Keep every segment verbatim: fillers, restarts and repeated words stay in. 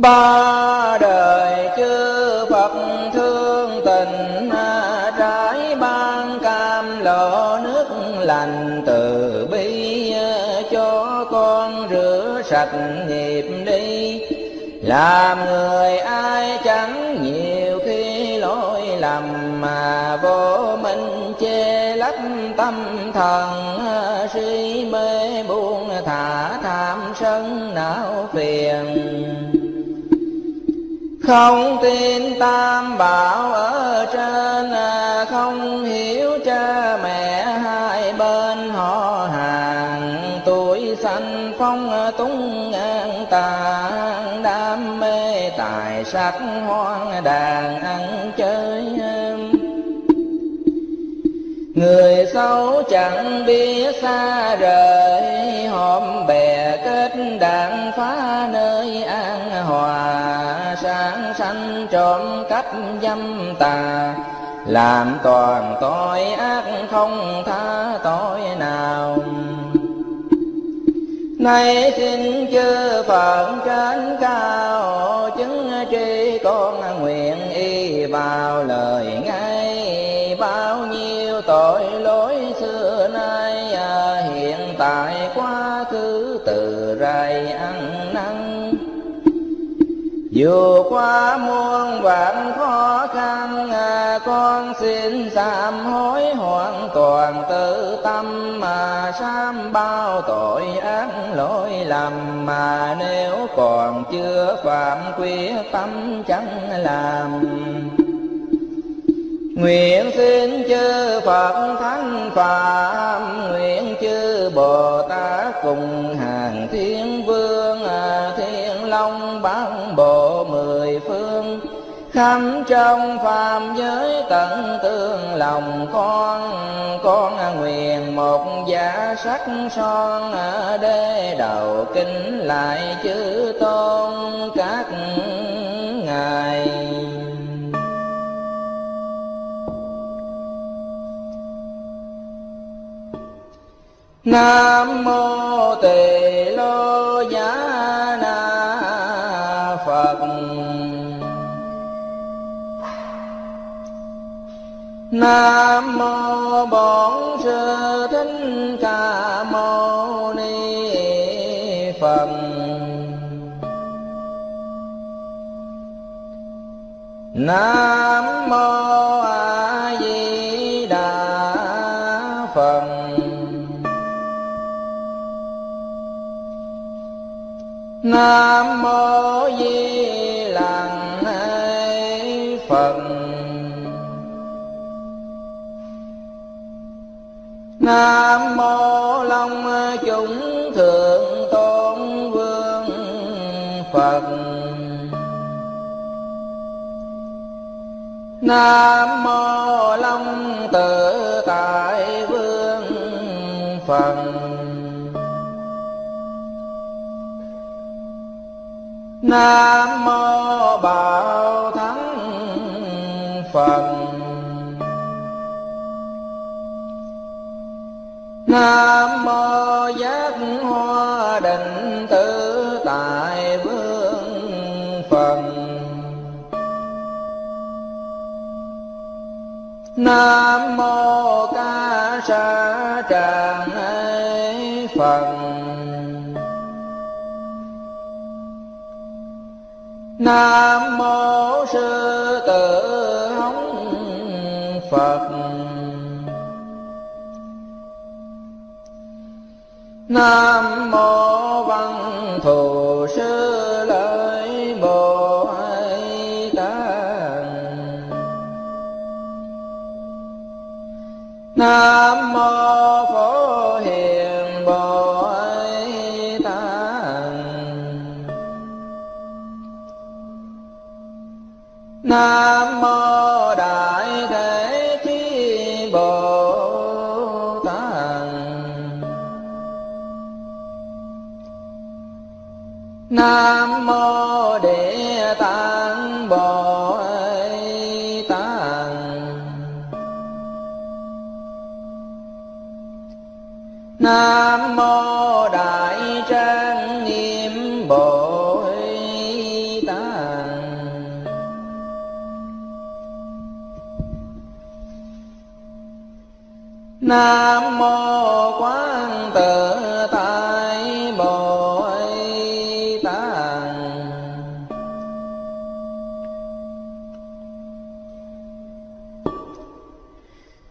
Ba đời chư Phật thương tình, trái ban cam lộ nước lành từ bi, cho con rửa sạch nghiệp đi. Làm người ai chẳng nhiều khi lỗi lầm, mà vô minh che lấp tâm thần, si mê buông thả tham sân não phiền. Không tin Tam Bảo ở trên, không hiểu cha mẹ hai bên họ hàng, tuổi xanh phong túng an tàn, đam mê tài sắc hoang đàn ăn chơi. Người xấu chẳng biết xa rời, hòm bè kết đảng phá nơi an hòa, sáng sanh trộm cắp dâm tà, làm toàn tội ác không tha tội nào. Nay xin chư Phật trên cao chứng tri, con nguyện y vào lời ngay. Bao nhiêu tội lỗi xưa nay, hiện tại quá khứ từ rày ăn năn. Dù qua muôn vạn khó khăn, con xin sám hối hoàn toàn tự tâm, mà sám bao tội ác lỗi lầm, mà nếu còn chưa phạm quyết tâm chẳng làm. Nguyện xin chư Phật thánh Phạm, nguyện chư Bồ Tát cùng hàng thiên vương, thiên long bát bộ mười phương, khắp trong phàm giới tận tương lòng con. Con nguyện một giả sắc son, đế đầu kính lại chư tôn các ngài. Nam mô Tỳ Lô Giá Na Phật, Nam mô Bổn Sư Thích Ca Mâu Ni Phật, Nam mô A Di Đà Phật. Nam mô Di Lặc Phật, Nam mô Long Chúng Thượng Tôn Vương Phật, Nam mô Long Tự Tại Vương Phật, Nam mô Bảo Thắng Phật, Nam mô Giác Hoa Định Tự Tại Vương Phật, Nam mô Ca Sa Tràng Phật, Nam mô Sư Tử Hống Phật, Nam mô Văn Thù Sư Lợi Bồ Tát, Nam mô Phổ Hiền Bồ Nam mô Đại Thế Chí Bồ Tát, Nam mô Địa Tạng Bồ Tát, Nam mô Đại Trang Nghiêm Bồ Tát, Nam mô Quán Tự Tại Bồ Tát.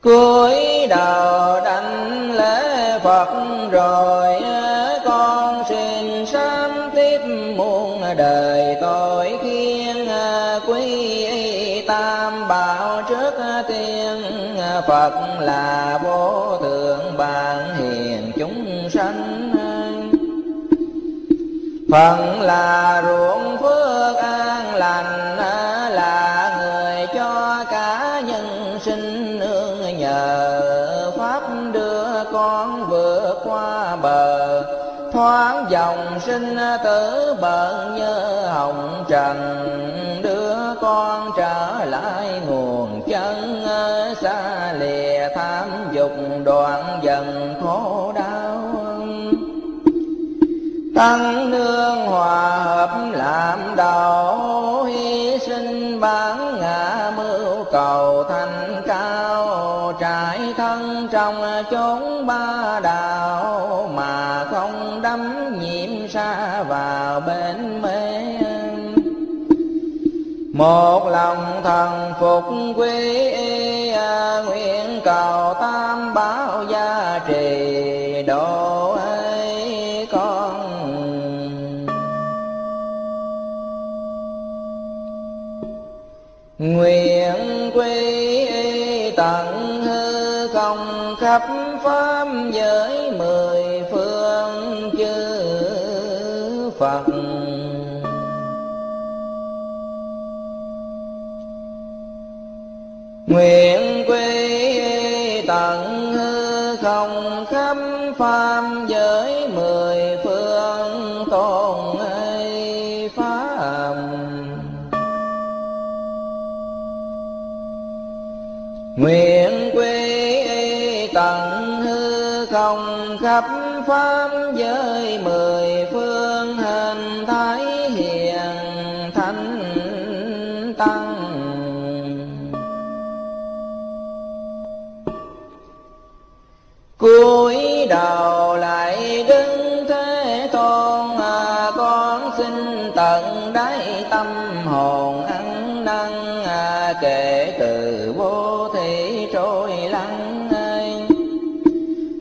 Cúi đầu đảnh lễ Phật rồi, con xin sám tiếp muôn đời tội khiên quý Tam Bảo trước tiên. Phật là vô thượng bạn hiền chúng sanh, Phật là ruộng phước an lành, là người cho cả nhân sinh nương nhờ pháp đưa con vượt qua bờ thoáng dòng sinh tử bận như hồng trần, đưa con trở lại nguồn chân xa lìa tham dục đoạn dần khổ đau. Tăng nương hòa hợp làm đầu, hy sinh bán ngã mưu cầu thành cao, trải thân trong chốn ba đạo mà không đắm nhiễm xa vào bến mê. Một lòng thần phục quý y, nguyện cầu Tam Bảo gia trì độ ấy con. Nguyện quý y tận hư không khắp pháp giới mười phương chư Phật. Nguyện quy tận hư không khắp phàm giới mười phương tôn ấy pháp. Nguyện quy tận hư không khắp pháp giới mười phương hình thái hiền thánh tăng. Cúi đầu lại đứng Thế Tôn, à, con xin tận đáy tâm hồn ăn năn, à, kể từ vô thị trôi lăn,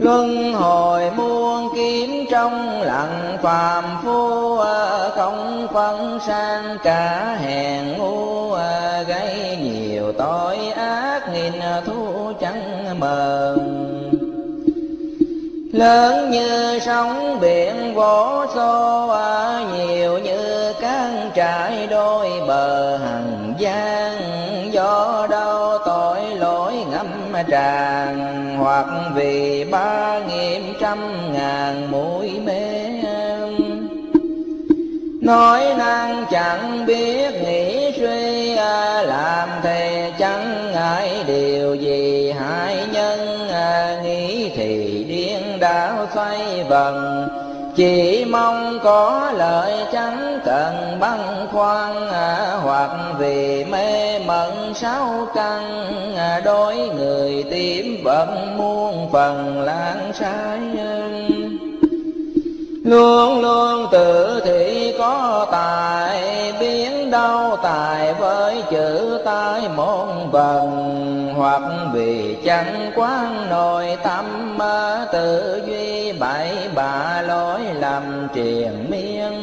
luân hồi muôn kiếm trong lặng phàm phu, à, không phân sang cả hèn ngu, à, gây nhiều tội ác nghìn thu chẳng mờ. Lớn như sóng biển vỗ xô, nhiều như cát trải đôi bờ hằng giang, do đâu tội lỗi ngâm tràn, hoặc vì ba nghiệm trăm ngàn mũi mê. Nói năng chẳng biết nghĩ suy, làm thì chẳng ngại điều gì hại nhân, nghĩ thì điên đảo xoay vần, chỉ mong có lợi chẳng cần băn khoăn, hoặc vì mê mẩn sáu căn, đối người tìm vẫn muôn phần lãng sai. Luôn luôn tự thị có tài, biến đâu tài với chữ tài môn vần, hoặc vì chẳng quán nội tâm, tự duy bảy bạ lỗi lầm triền miên,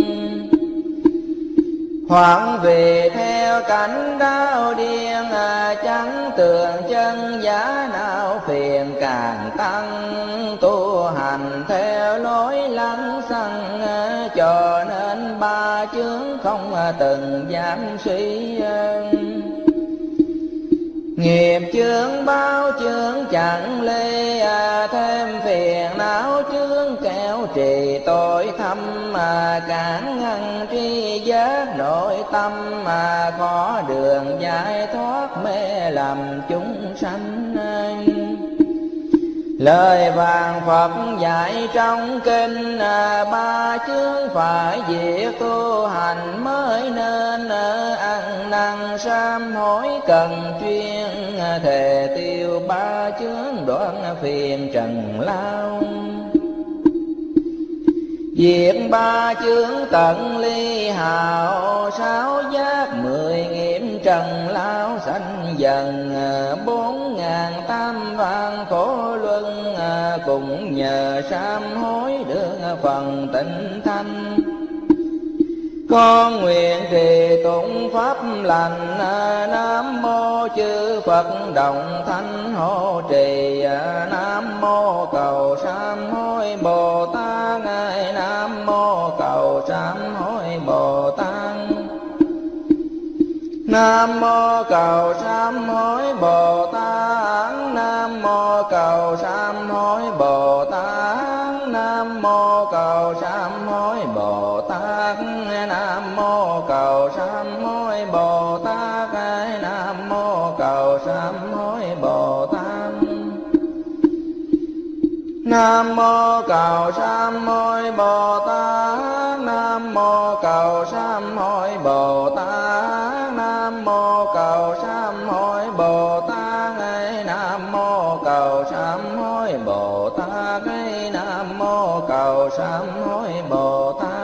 hoặc vì theo cảnh đau điên, chẳng tường chân giá nào phiền càng tăng, tu hành theo lối lăng xăng, cho nên ba chướng không từng dám suy. Nghiệp chướng bao chướng chẳng lê, thêm phiền não chướng kéo trì tội thâm, cản ngăn tri giác nội tâm, khó đường giải thoát mê lầm chúng sanh. Lời vàng Phật dạy trong kinh ba chương phải việc tu hành mới nên ăn năn sám hối cần chuyên thề tiêu ba chương đoạn phiền trần lao. Việc ba chướng tận ly hào sáu giác mười nghiệm trần lao sanh dần bốn ngàn tam vạn khổ luân cũng nhờ sám hối được phần tịnh thanh. Con nguyện trì tụng pháp lành Nam mô chư Phật đồng thanh hộ trì Nam mô cầu sám hối Bồ Tát ngài Nam mô cầu sám hối Bồ Tát Nam mô cầu sám hối Bồ Tát Nam mô cầu sám hối Bồ Tát Nam mô cầu sám hối Bồ Tát Nam mô cầu sám hối Bồ Tát Nam mô cầu sám hối Bồ Tát Nam mô cầu sám hối Bồ Tát Nam mô cầu sám hối Bồ Tát Nam mô cầu sám hối Bồ Tát ấy Nam mô cầu sám hối Bồ Tát ấy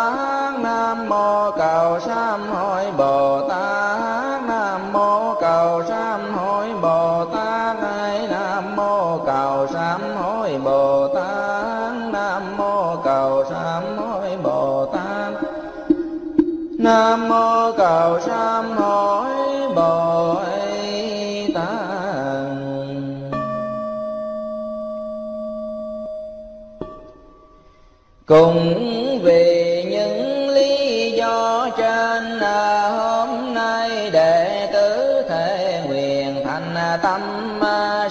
Nam mô cầu sám hối Bồ Tát Nam mô cầu sám hối Bồ Tát Nam mô cầu sám hối Bồ Tát ấy Nam mô cầu sám hối Bồ Tát Nam mô cầu sám hối Bồ Tát Nam mô cầu sám hối Bồ Tát. Cùng vì những lý do trên hôm nay đệ tử thể nguyện thành tâm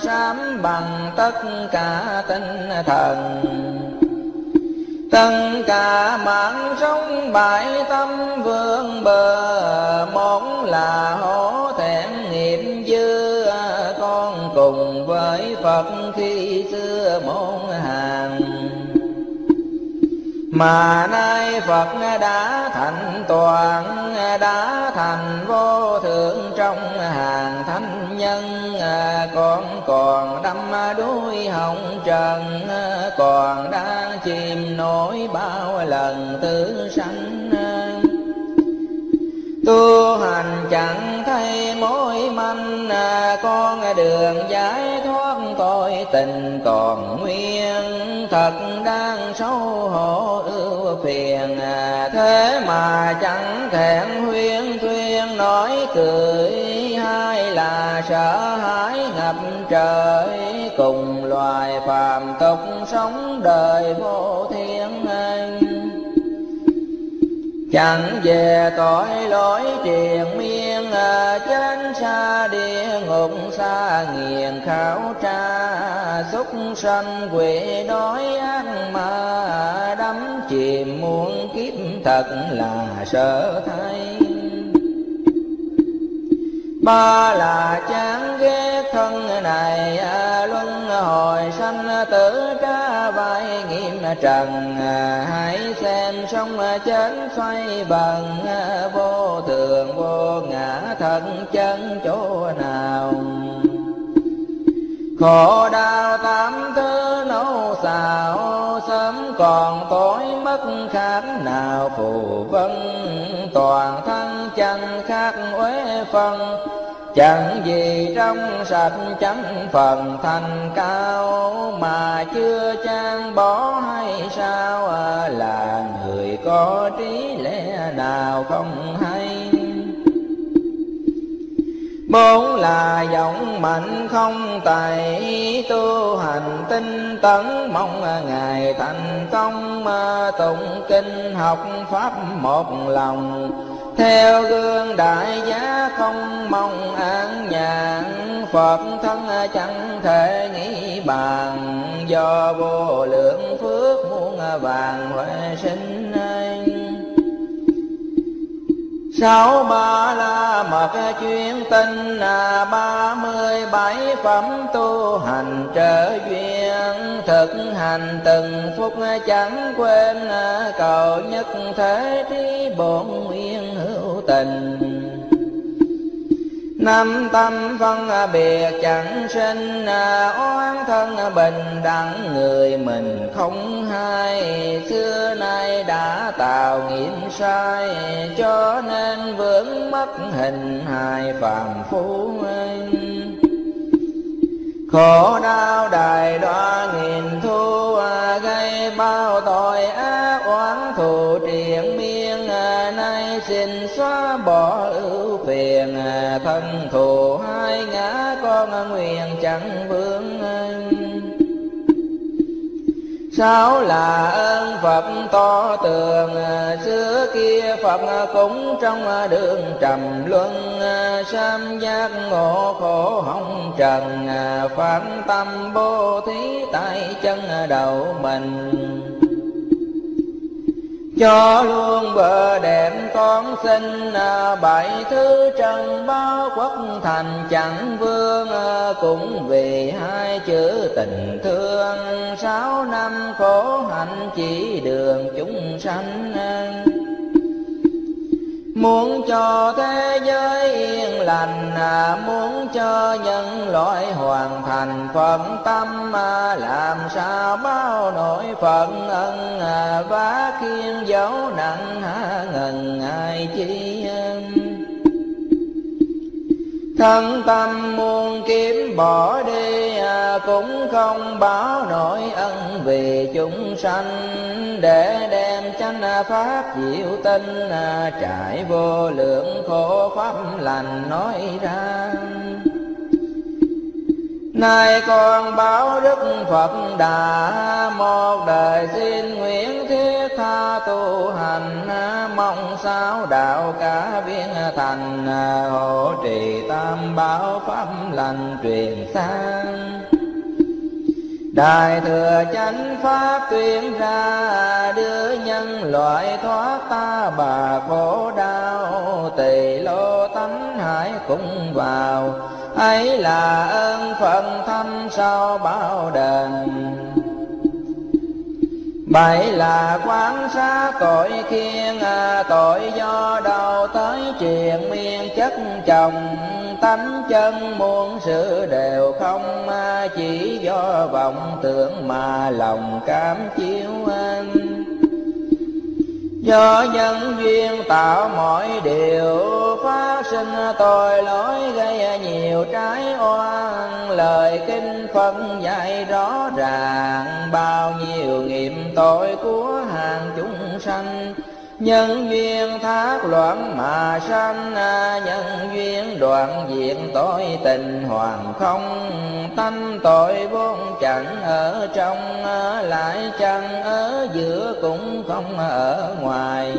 sám bằng tất cả tinh thần, tất cả mạng sống bãi tâm vương bờ, một là hổ thẹn nghiệp dư, con cùng với Phật khi xưa môn hàng. Mà nay Phật đã thành toàn, đã thành vô thượng trong hàng thánh nhân, con còn đắm đuối hồng trần, còn đang chìm nổi bao lần tử sanh. Tu hành chẳng thấy mối manh, con đường giải thoát tội tình còn nguyên, thật đang xấu hổ ưu phiền, thế mà chẳng thẹn huyên thuyên nói cười, hay là sợ hãi ngập trời, cùng loài phàm tục sống đời vô thiên anh. Chẳng về tội lỗi triền miên, chánh xa địa ngục xa nghiền khảo tra, xúc sanh quỷ đói ác ma, đắm chìm muôn kiếp thật là sợ thay. Ba là chán ghét thân này, luân hồi sanh tử tra vai nghiệm trần, hãy xem sống chết xoay bằng, vô thường vô ngã thân chân chỗ nào. Khổ đau tám thứ nấu xào, sớm còn tối mất khác nào phù vân, toàn thân chẳng khác uế phân, chẳng gì trong sạch chẳng phần thành cao, mà chưa trang bỏ hay sao, là người có trí lẽ nào không hay. Bốn là giọng mạnh không tài, tu hành tinh tấn mong ngày thành công, tụng kinh học pháp một lòng, theo gương đại giá không mong an nhàn, Phật thân chẳng thể nghĩ bàn, do vô lượng phước muôn vàng huệ sinh. sáu ba la mật chuyên tinh là ba mươi bảy phẩm tu hành trợ duyên, thực hành từng phút chẳng quên cầu nhất thế trí bổn nguyên hữu tình. Năm tâm phân biệt chẳng sinh, oán thân bình đẳng người mình không hai. Xưa nay đã tạo nghiệm sai, cho nên vướng mắc hình hài phàm phu. Khổ đau đài đoá nghìn thu, gây bao tội ác oán thù triền miên. Nay xin xóa bỏ ưu phiền, thân thù hai ngã con nguyện chẳng vướng. Sáu là ơn Phật to tường, xưa kia Phật cũng trong đường trầm luân. Sam giác ngộ khổ hồng trần, phản tâm bố thí tại chân đầu mình. Cho luôn bờ đẹp con xin, bảy thứ trần bao quốc thành chẳng vương. Cũng vì hai chữ tình thương, sáu năm khổ hạnh chỉ đường chúng sanh. Muốn cho thế giới yên lành, muốn cho nhân loại hoàn thành phẩm tâm. Làm sao bao nỗi phận ân, vá khiên dấu nặng ngần ai chi. Thân tâm muôn kiếm bỏ đi, cũng không báo nỗi ân vì chúng sanh. Để đem chánh pháp diệu tinh, trải vô lượng khổ pháp lành nói ra. Nay con báo đức Phật đã, một đời xin nguyện thiết tha tu hành. Mong sao đạo cả biến thành, hộ trì tam bảo pháp lành truyền sang. Đại thừa chánh pháp tuyên ra, đưa nhân loại thoát ta bà khổ đau. Tỳ lô tánh hải cũng vào, ấy là ơn phận thâm sau bao đền. Bảy là quán sát tội khiên, tội do đầu tới triền miên chất chồng. Tánh chân muôn sự đều không, chỉ do vọng tưởng mà lòng cảm chiếu anh. Do nhân duyên tạo mọi điều, phát sinh tội lỗi gây nhiều trái oan. Lời kinh phân dạy rõ ràng, bao nhiêu nghiệp tội của hàng chúng sanh. Nhân duyên thác loạn mà sanh, nhân duyên đoạn diện tội tình hoàn không. Tánh tội vốn chẳng ở trong, lại chẳng ở giữa cũng không ở ngoài.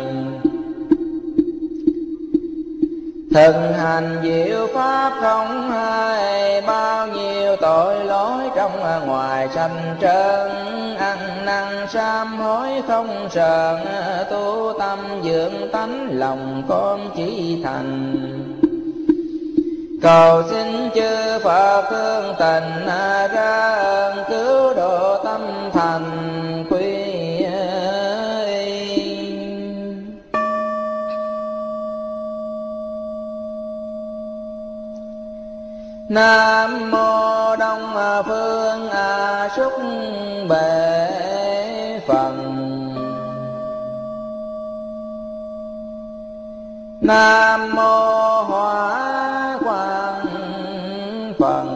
Thực hành diệu pháp không hay, bao nhiêu tội lỗi trong ngoài sanh trơn. Ăn năn sám hối không sờn, tu tâm dưỡng tánh lòng con chỉ thành. Cầu xin chư Phật thương tình, ra ơn cứu độ tâm thành. Nam mô Đông Phương A Xuất Bệ Phần. Nam mô Hóa Quang Phần.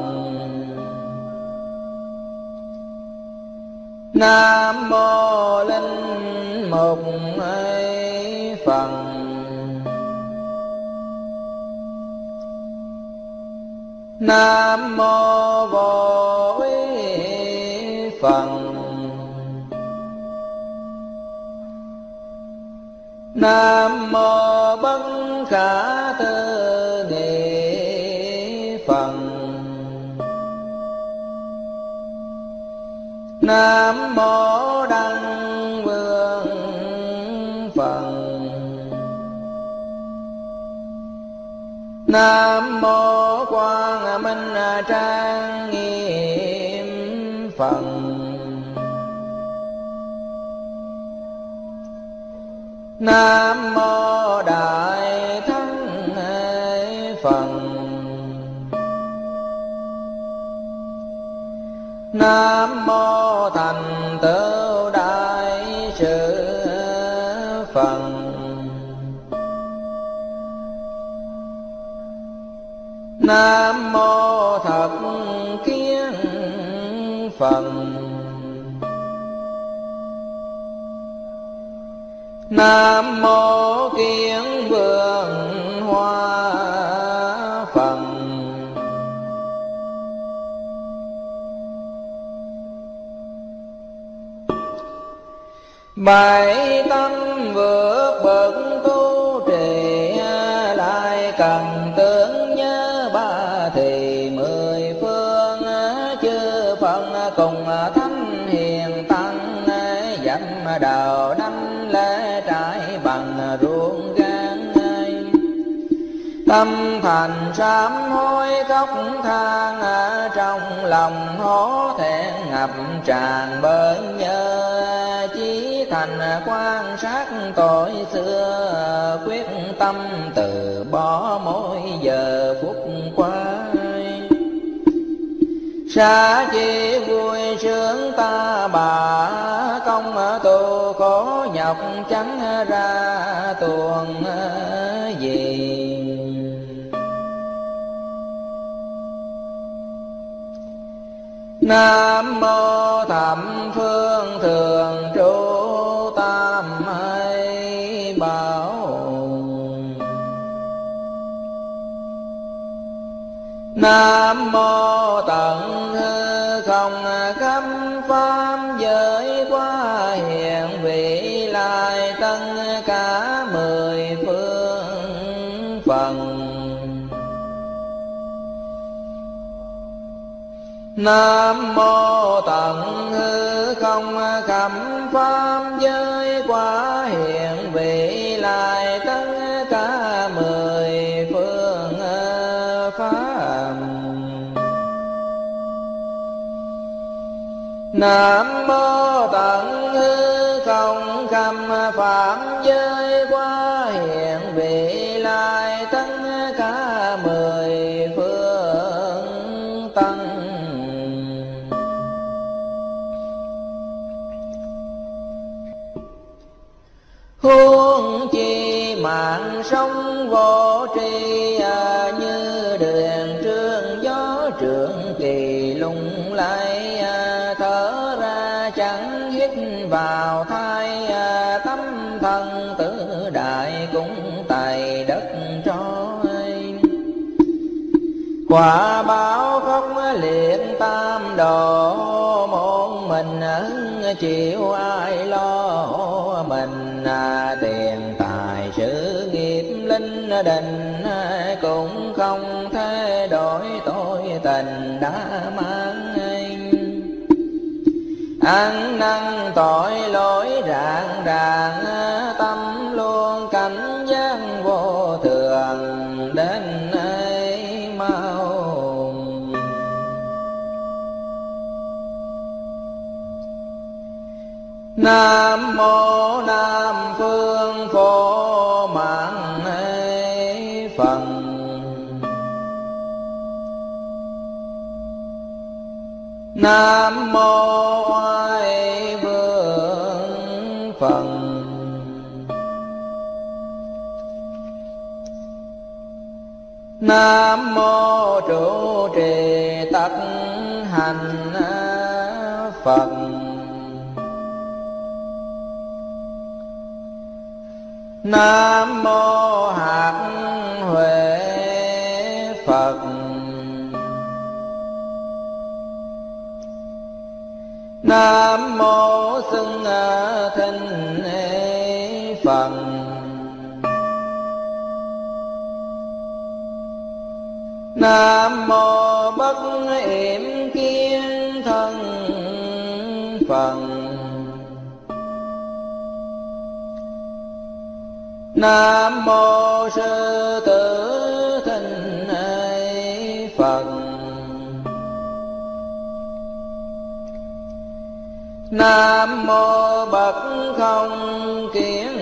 Nam mô Linh Mục Phần. Nam mô Vô Úy Phật. Nam mô Bất Khả Tư Nghị Phật. Nam mô Đăng Vương Phật. Nam mô Quang Minh Trang Nghiêm Phật. Nam mô Đại Thắng Phật. Nam mô Thành Tựu Đại Sư Phật. Nam mô Thật Kiến Phật. Nam mô Kiến Vườn Hoa Phật. Bảy tâm vượt bậc tu trì, lại cần tưởng nhớ ba thì mười phương. Chư Phật cùng thánh hiền tăng, dặm đạo đánh lễ trải bằng ruộng gan. Tâm thành sám hối khóc than, trong lòng hổ thẹn ngập tràn bởi nhớ. Chí thành quan sát tội xưa, quyết tâm từ bỏ mỗi giờ phút qua. Xa chi vui sướng ta bà, công tu có nhọc tránh ra tuồng gì. Nam mô Thẩm Phương Thường Trụ Tam Bảo. Nam mô Tận Hư Không Khắp Pháp Giới Quá Hiện Vị Lai Tất Cả Mười Phương Phật. Nam mô Tận Hư Không Khắp Pháp Giới Quá Hiện Vị Lai Tất Cả Mười Phương Pháp. Nam mô Tận Hư Không Khắp Pháp Giới Quá Hiện Vị Lai Tất Cả Mười Phương Tăng. Huống chi mạng sống vô tri, à, như đường trương gió trượng kỳ lung lay. À, thở ra chẳng hít vào thai, à, tâm thân tự đại cũng tài đất trói. Quả báo không liệt tam đồ, một mình chịu ai lo mình. Tiền tài sự nghiệp linh đình cũng không thay đổi tôi tình đã mang. Ăn năn tội lỗi rạng ràng, tâm luôn cảnh giác vô thường đến nay mau. Nam mô Nam Phương Phổ Mạng Phật. Nam mô Oai Vương Phật. Nam mô Trụ Trì Tất Hành Phật. Nam mô Hạt Huệ Phật. Nam mô Xưng Thinh Phật. Nam mô Bất Yểm Kiến Thân Phật. Nam mô Sư Tử Thinh Nam mô Bậc Không Kiến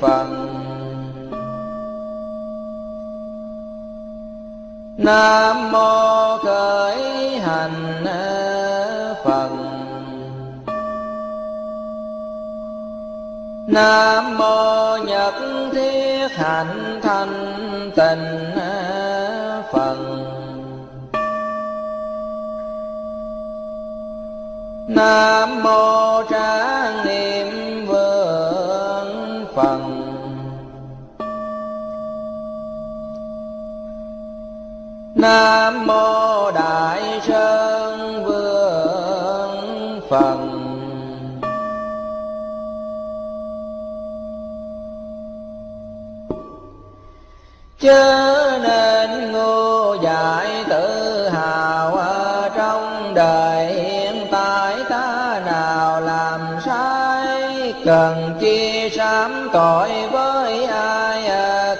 Phật, Nam mô Khởi Hành Phật, Nam mô Nhật Thiết Hạnh Thanh Tịnh Phật, Nam mô Trang Niệm Vương Phật, Nam mô Đại Sơn Vương Phật, chớ nên ngu dại tự hào ở trong đời cần chi sám tội với ai,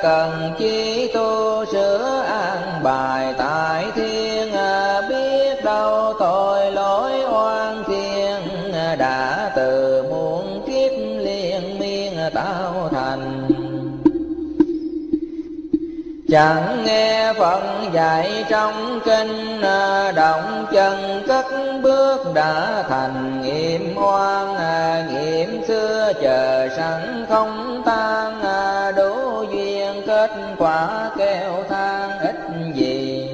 cần chi tu sửa an bài tại thiên, biết đâu tội lỗi oan thiên đã từ muôn kiếp liên miên tạo thành. Chẳng nghe Phật dạy trong kinh, động chân cất bước đã thành nghiệm oan, nghiệm xưa chờ sẵn không tan, đố duyên kết quả kêu than ít gì.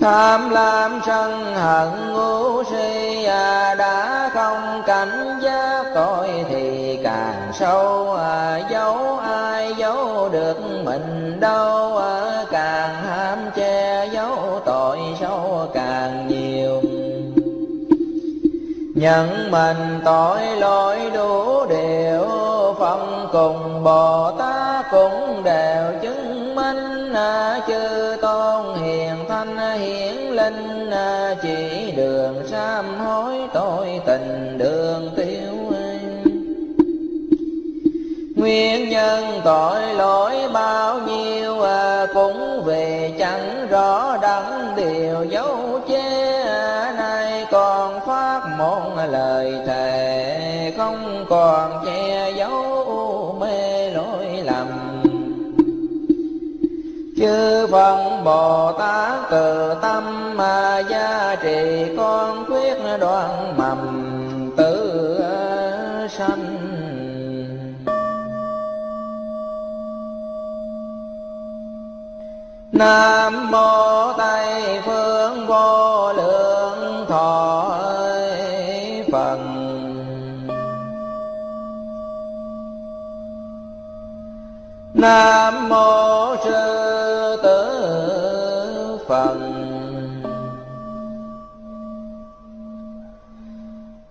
Tham lam sân hận ngu si, đã không cảnh giác tội thì càng sâu, giấu ai giấu được mình đâu, càng ham che giấu tội sâu càng nhiều. Nhận mình tội lỗi đủ điều, Phật cùng Bồ Tát cũng đều chứng minh, chư tôn hiền thanh hiển linh, chỉ đường sám hối tội tình đường tiêu. Nguyên nhân tội lỗi bao nhiêu, cũng về chẳng rõ đắng điều dấu che, nay còn phát một lời thề, không còn che giấu mê lỗi lầm. Chư Phật Bồ Tát từ tâm mà gia trì, con quyết đoạn mầm tử sanh. Nam mô Tây Phương Vô Lượng Thọ Phật, Nam mô Sư Tử Phật,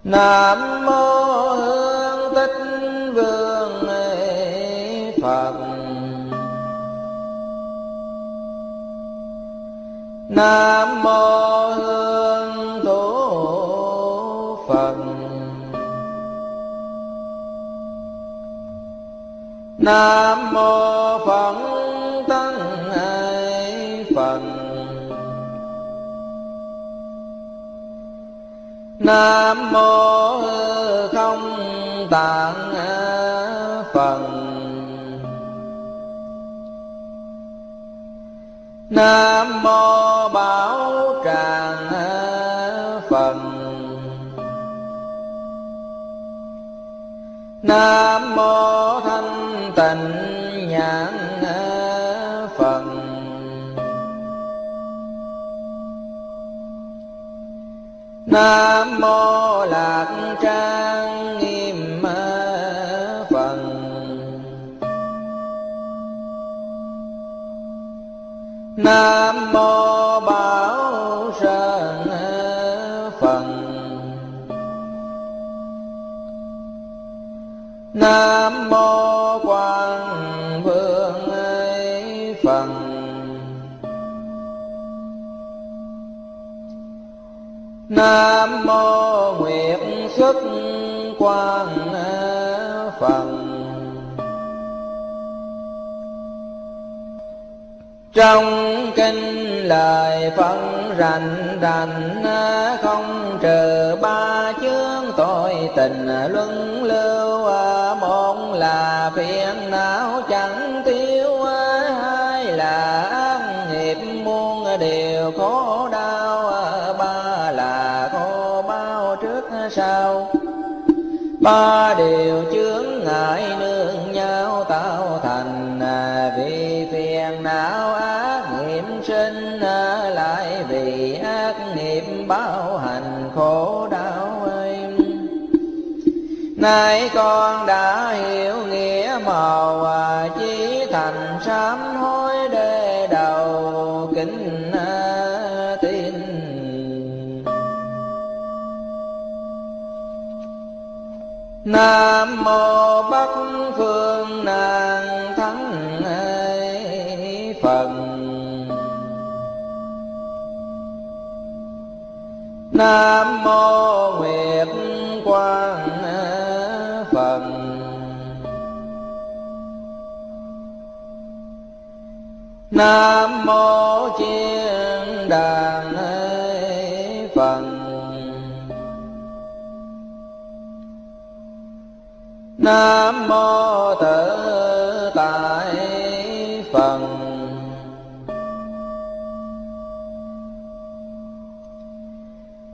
Nam mô Hương Tích Vương Phật, Nam mô Hương Thủ Phật, Nam mô Phật Tăng Phật, Nam mô Hư Không Tạng Phật, Nam mô Bảo Tràng Phật, Nam mô Thanh Tịnh Nhãn Phật, Nam mô Lạc Trang Nghiêm Phật, Nam mô Bảo Sơn Phật, Nam mô Quang Vương Phật, Nam mô Nguyệt Xuất Quang Phật, Trong kinh lời phân rành rành không trừ ba chướng tội tình luân lưu. Một là phiền não chẳng tiêu, hai là ác nghiệp muôn điều khổ đau, ba là khổ bao trước sau. Ba điều chướng ngại nương nhau tạo thành, vì phiền não ác nghiệp sinh, lại vì ác nghiệp báo hành khổ đau. Nay con đã hiểu nghĩa màu, chí thành sám hối để đầu kính tin. Nam mô Bắc Phương Nàng Thắng Phật. Nam mô Nguyệt Quang Phật. Nam mô Chiên Đàn Phật. Nam mô Tự Tại Phật.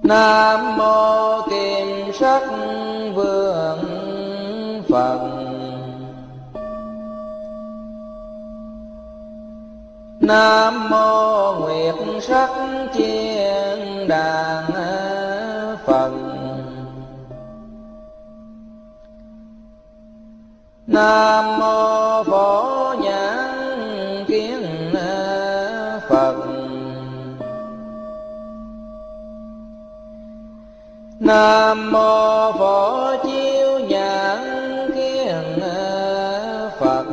Nam mô Kim Sắc Vương Phật. Nam mô Nguyệt Sắc Chiên Đàn Phật. Nam mô Phổ Nhãn Kiến Phật. Nam mô Phổ Chiếu Nhãn Kiến Phật.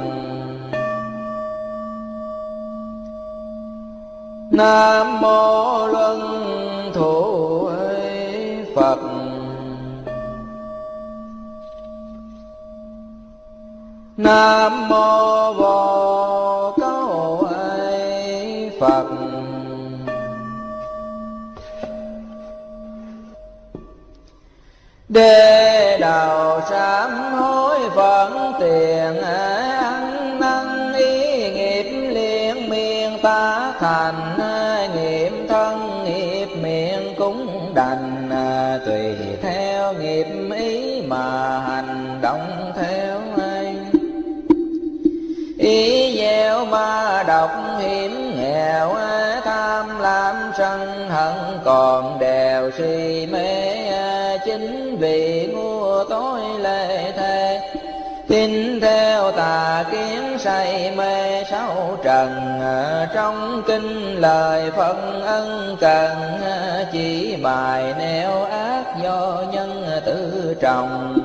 Nam mô Luân Thủ Phật. Nam mô Bồ Câu Phật. Đề đầu sám hối vẫn tiền ăn năn, ý nghiệp liên miên ta thành, nghiệp thân nghiệp miệng cũng đành, tùy theo nghiệp ý mà hành động theo. Ý gieo ma độc hiểm nghèo, tham lam sân hận còn đều si mê, chính vì ngu tối lệ thề, tin theo tà kiến say mê sáu trần. Trong kinh lời phân ân cần, chỉ bài neo ác do nhân tự trồng.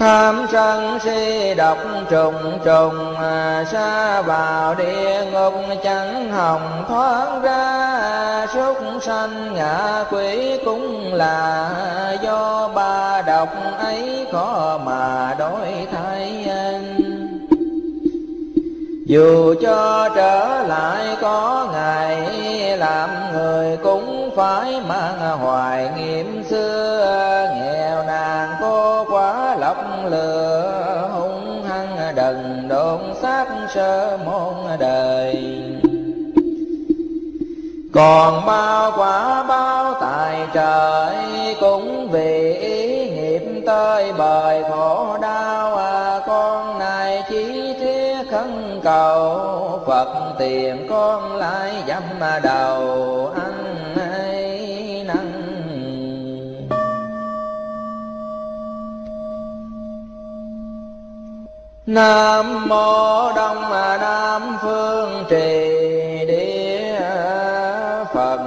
Tham sân si độc trùng trùng, xa vào địa ngục chẳng hồng thoát ra. Súc sanh ngạ quỷ cũng là do ba độc ấy khó mà đổi thay. Dù cho trở lại có ngày, làm người cũng phải mang hoài nghiệm xưa. Nghèo nàn cô quá lọc lừa, hung hăng đần độn sát sơ môn đời. Còn bao quả bao tài trời, cũng vì ý nghiệp tơi bời khổ đau. Con này chỉ khấn cầu Phật tìm con lại dâm đầu ăn ấy năn. Nam mô Đông Nam Phương Trì Địa Phật.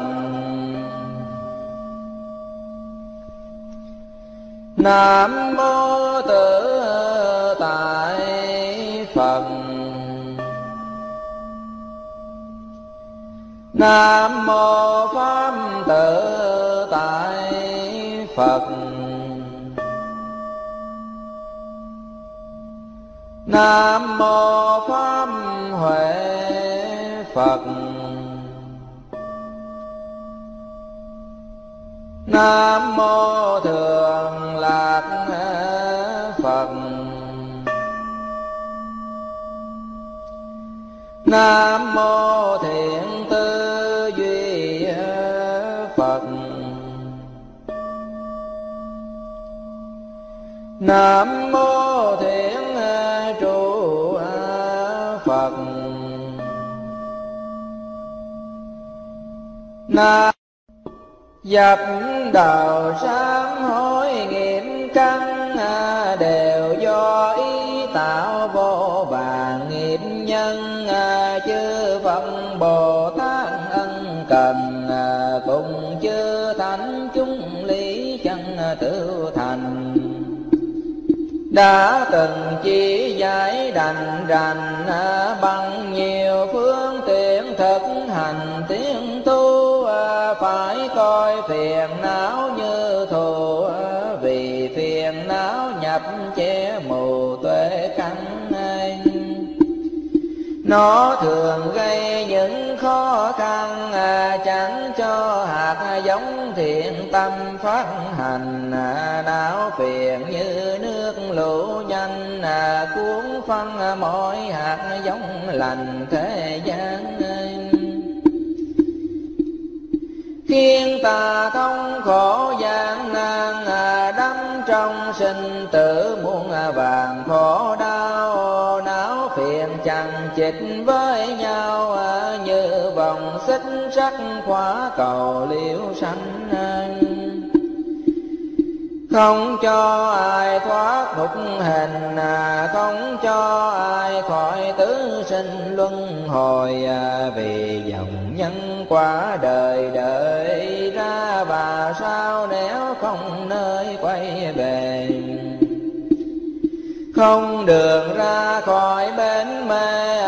Nam mô Tự Tại Phật. Nam mô Pháp Tự Tại Phật. Nam mô Pháp Huệ Phật. Nam mô Thường Lạc Phật. Nam mô Thiện Tư Duy Phật. Nam mô Thiện Trụ Phật. Nam dập đầu sám hối nghiệp căn đều do ý tạo vô vàn nghiệp nhân, chư Phật Bồ Tát ân cần cùng chư thánh chúng lý chân tự thành đã từng chỉ giải đành rành bằng nhiều phương tiện thực hành tiếng tu. Phải coi phiền não như thù, vì phiền não nhập che mù tuệ căn anh. Nó thường gây những khó khăn, chẳng cho hạt giống thiện tâm phát hành. Não phiền như nước lũ nhanh, cuốn phăng mỗi hạt giống lành thế gian. Khiến ta không khổ gian nan, đắm trong sinh tử muôn vàng khổ đau. Não phiền chằng chịt với nhau, như vòng xích sắt khóa cầu liễu sanh. Không cho ai thoát ngục hình, không cho ai khỏi tứ sinh luân hồi. Vì dòng nhân quả đời đời ra, và sao nếu không nơi quay về. Không đường ra khỏi bến mê,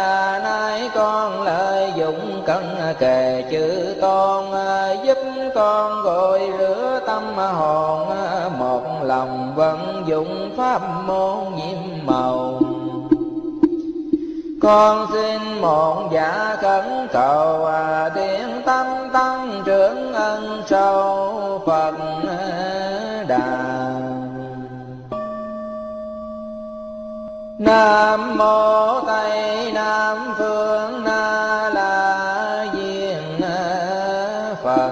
nay con lợi dụng cẩn kề chữ con. Giúp con gội rửa tâm hồn, một lòng vận dụng pháp môn nhiệm màu. Con xin một giả khẩn cầu, tiếng tâm tăng trưởng ân sâu Phật Đà. Nam mô Tây Nam Phương Na La Diên Phật.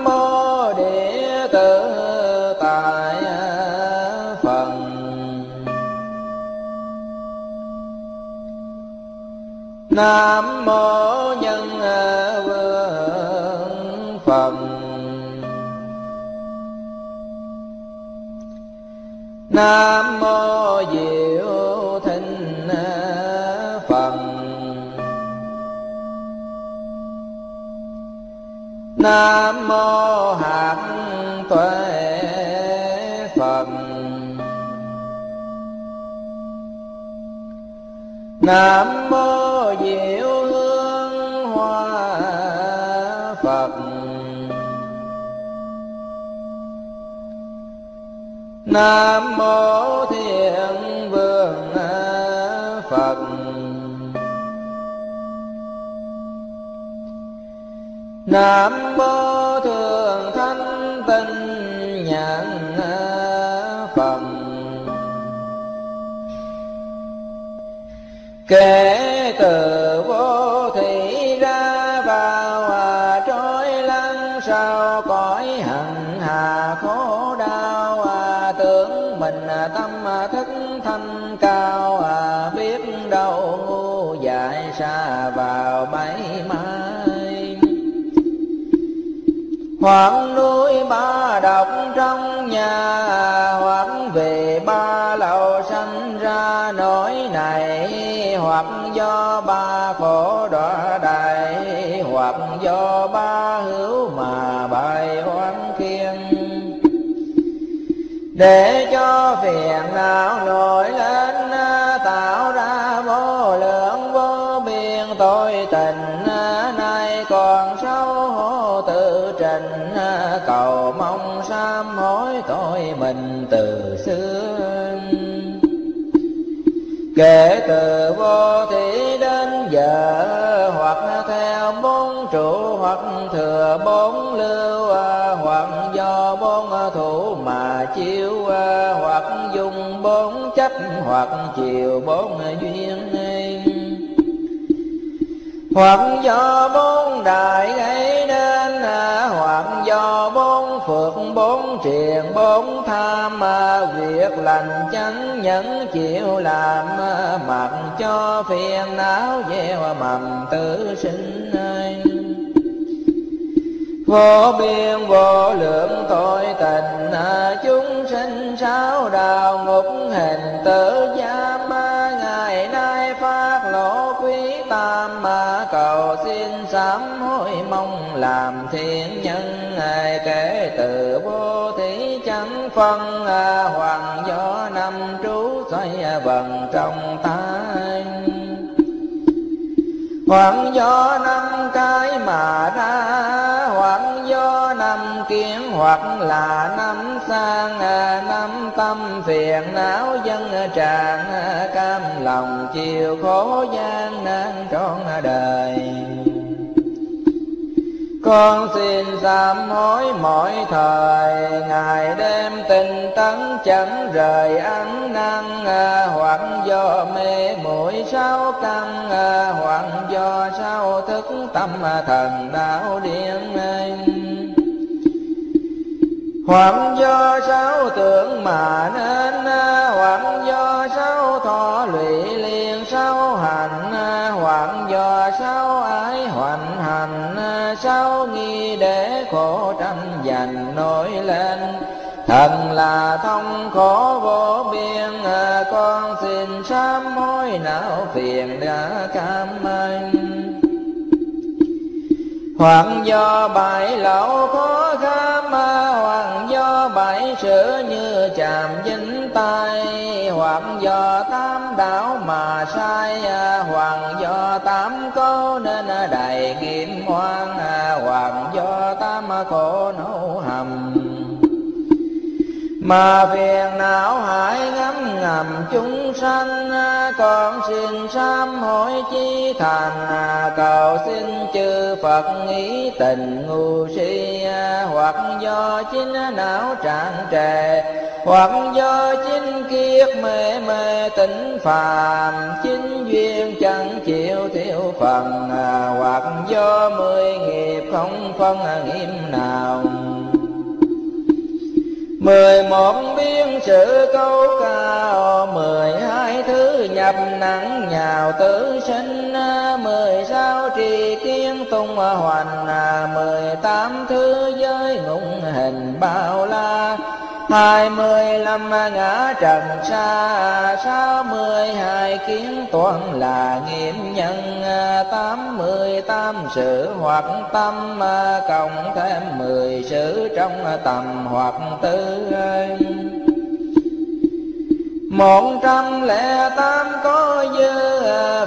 mô Địa Tử Tại Phật. Nam mô Nhân Vương Phật. Nam mô Diệu Thinh Phật. Nam mô Hạt Tuệ Phật. Nam mô Diệu Hương Hoa Phật. Nam mô Thiện Vương Phật. Nam mô Thường Thanh Tịnh Nhãn Phật. Kể từ vô thị ra vào, à, trói lăn sao cõi hằng hà khổ đau. À, tưởng mình à, tâm à, thức thanh cao, à, biết đâu ngu dại xa vào bẫy mai. Hoặc núi ba độc trong nhà, à, hoặc về ba lầu sanh ra nỗi này. Hoặc do ba khổ đọa đày, hoặc do ba để cho phiền não nổi lên tạo ra vô lượng vô biên tội tình. Nay còn xấu hổ tự trình cầu mong sám hối tội mình từ xưa. Kể từ vô thủy đến giờ hoặc theo bốn trụ hoặc thừa bốn lưu hoặc do bốn thủ mà chiếu hoặc dùng bốn chấp hoặc chiều bốn duyên hoặc do bốn đại gây nên hoặc do bốn phước bốn triền bốn tham việc lành chánh nhẫn chịu làm mặc cho phiền não gieo mầm tử sinh. Vô biên vô lượng tội tình chúng sinh sáu đạo ngục hình tử giam ngày nay phát lộ quý tam mà cầu xin sám hối mong làm thiện nhân. Ngày kể từ vô thủy chẳng phân hoàng gió năm trú xoay vần trong tay hoàng gió năm cái mà ra hoặc do năm kiến hoặc là năm sang năm tâm phiền não dân tràn cam lòng chịu khổ gian nan trọn đời. Con xin sám hối mỗi thời ngày đêm tinh tấn chẳng rời ăn năn hoặc do mê muội sáu căn hoặc do sáu thức tâm thần đạo điên hoặc do sáu tưởng mà nên hoặc do sáu thọ lụy liền sáu hành hoặc do sáu ái hoành hành sáu nghi để khổ tranh giành nổi lên. Thần là thông khổ vô biên con xin sám hối não phiền đã cảm ơn hoặc do bại lậu khó khám hoặc do bại sự như chạm dính tay hoặc do tám đạo mà sai hoặc do tám câu nên đầy kiếm hoang hoặc do tám khổ nấu hầm mà phiền não hãy ngấm ngầm chúng sanh. Con xin sám hối chí thành cầu xin chư Phật nghĩ tình ngu si hoặc do chính não tràn trề hoặc do chính kiếp mê mê tỉnh phàm chính duyên chẳng chịu thiểu phần hoặc do mười nghiệp không phân nghiêm nào. Mười một biến sự câu cao, mười hai thứ nhập nặng nhào tử sinh, mười sáu tri kiến tung hoành, mười tám thứ giới ngụnh hình bao la, hai mươi lăm ngã trần sa, sáu mươi hai kiến toàn là nghiệm nhân, tám mươi tám sự hoặc tâm cộng thêm mười sự trong tầm hoặc tư. Một trăm lẻ tám có dư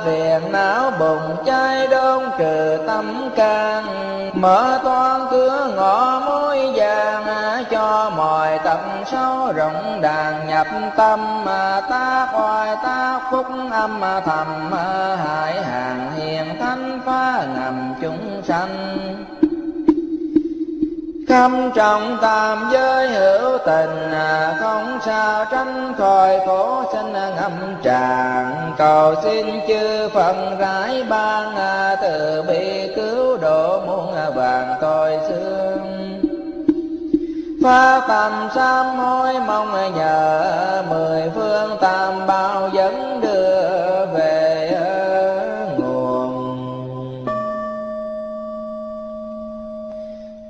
phiền não bùng cháy đôn trừ tâm can mở toan cửa ngõ mối vàng cho mọi tập sâu rộng đàn nhập tâm tác oai tác phúc âm thầm hại hàng hiền thánh phá ngầm chúng sanh. Khâm trọng tam giới hữu tình không sao tránh khỏi khổ sinh ngâm tràn cầu xin chư Phật rải ban từ bi cứu độ muôn vàng tội xương phá tầm sám hối mong nhờ mười phương tam bảo dẫn đưa về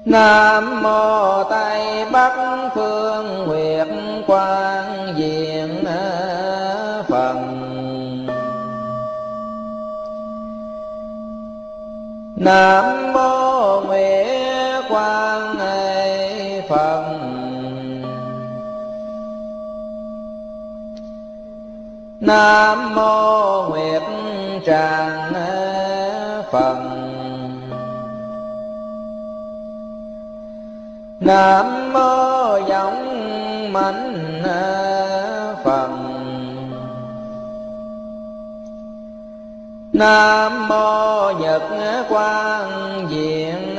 Nam Mô Tây Bắc Phương Nguyệt Quang Diện Phật. Nam Mô Nguyệt Quang Phật. Nam mô Nguyệt Tràng Phật. Nam mô Giọng Mạnh Phật. Nam mô Nhật Quang Diện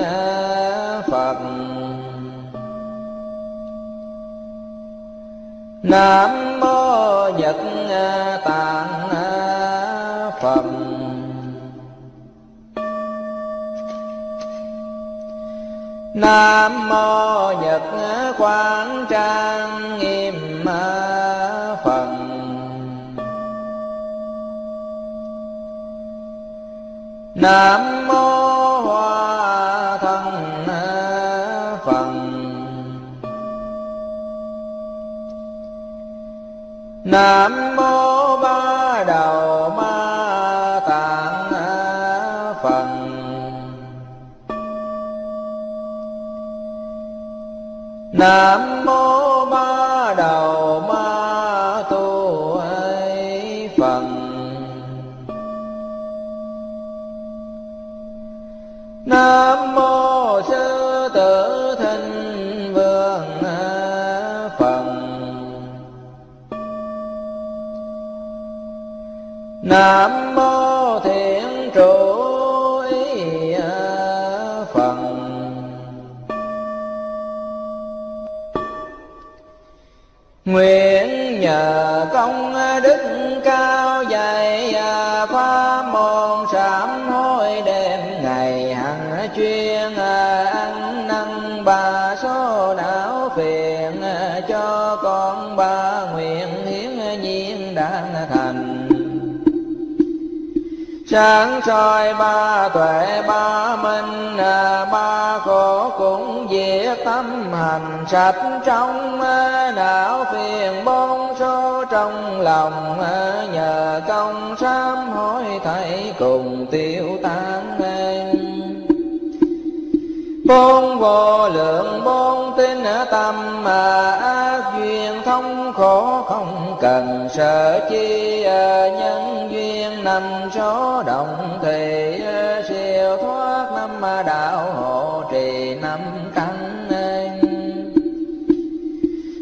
Phật. Nam mô Nhật Tạng Phật. Nam mô Nhật Quang Trang Nghiêm Phật. Nam mô Hoa Thân Phật. Nam mô Ba Đầu Ma Tạng Phật. Nam mô Ba Đầu Ma Tu Phật. Nam mô Sư Tử Thinh Vương Phật. Nam mô Thiện Trụ Ý Phật. Nguyện nhờ công đức cao dày pháp môn sám hối đêm ngày hằng chuyên ăn năn ba số não phiền cho con ba nguyện hiến nhiên đã thành. Sáng soi ba tuệ ba minh ba khổ cũng diệt tâm hành sạch trong não phiền bốn số trong lòng nhờ công sám hối thảy cùng tiêu tan. Bốn vô lượng bốn tín tâm mà ác duyên thống khổ không cần sợ chi nhân duyên năm số động thì siêu thoát năm đạo hộ trì năm căn.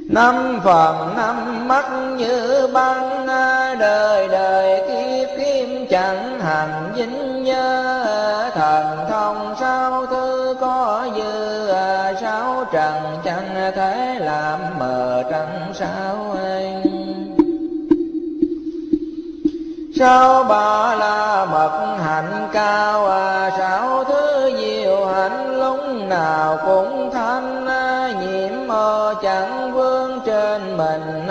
Năm phần năm mắt như băng đời đời kiếp kiếp chẳng hành dính nhớ thần thông sao thứ có dư sáu trần chẳng thể làm mờ trăng sao anh. Sáu ba la mật hạnh cao sáu thứ diệu hạnh lúc nào cũng thanh nhiễm mơ chẳng vương trên mình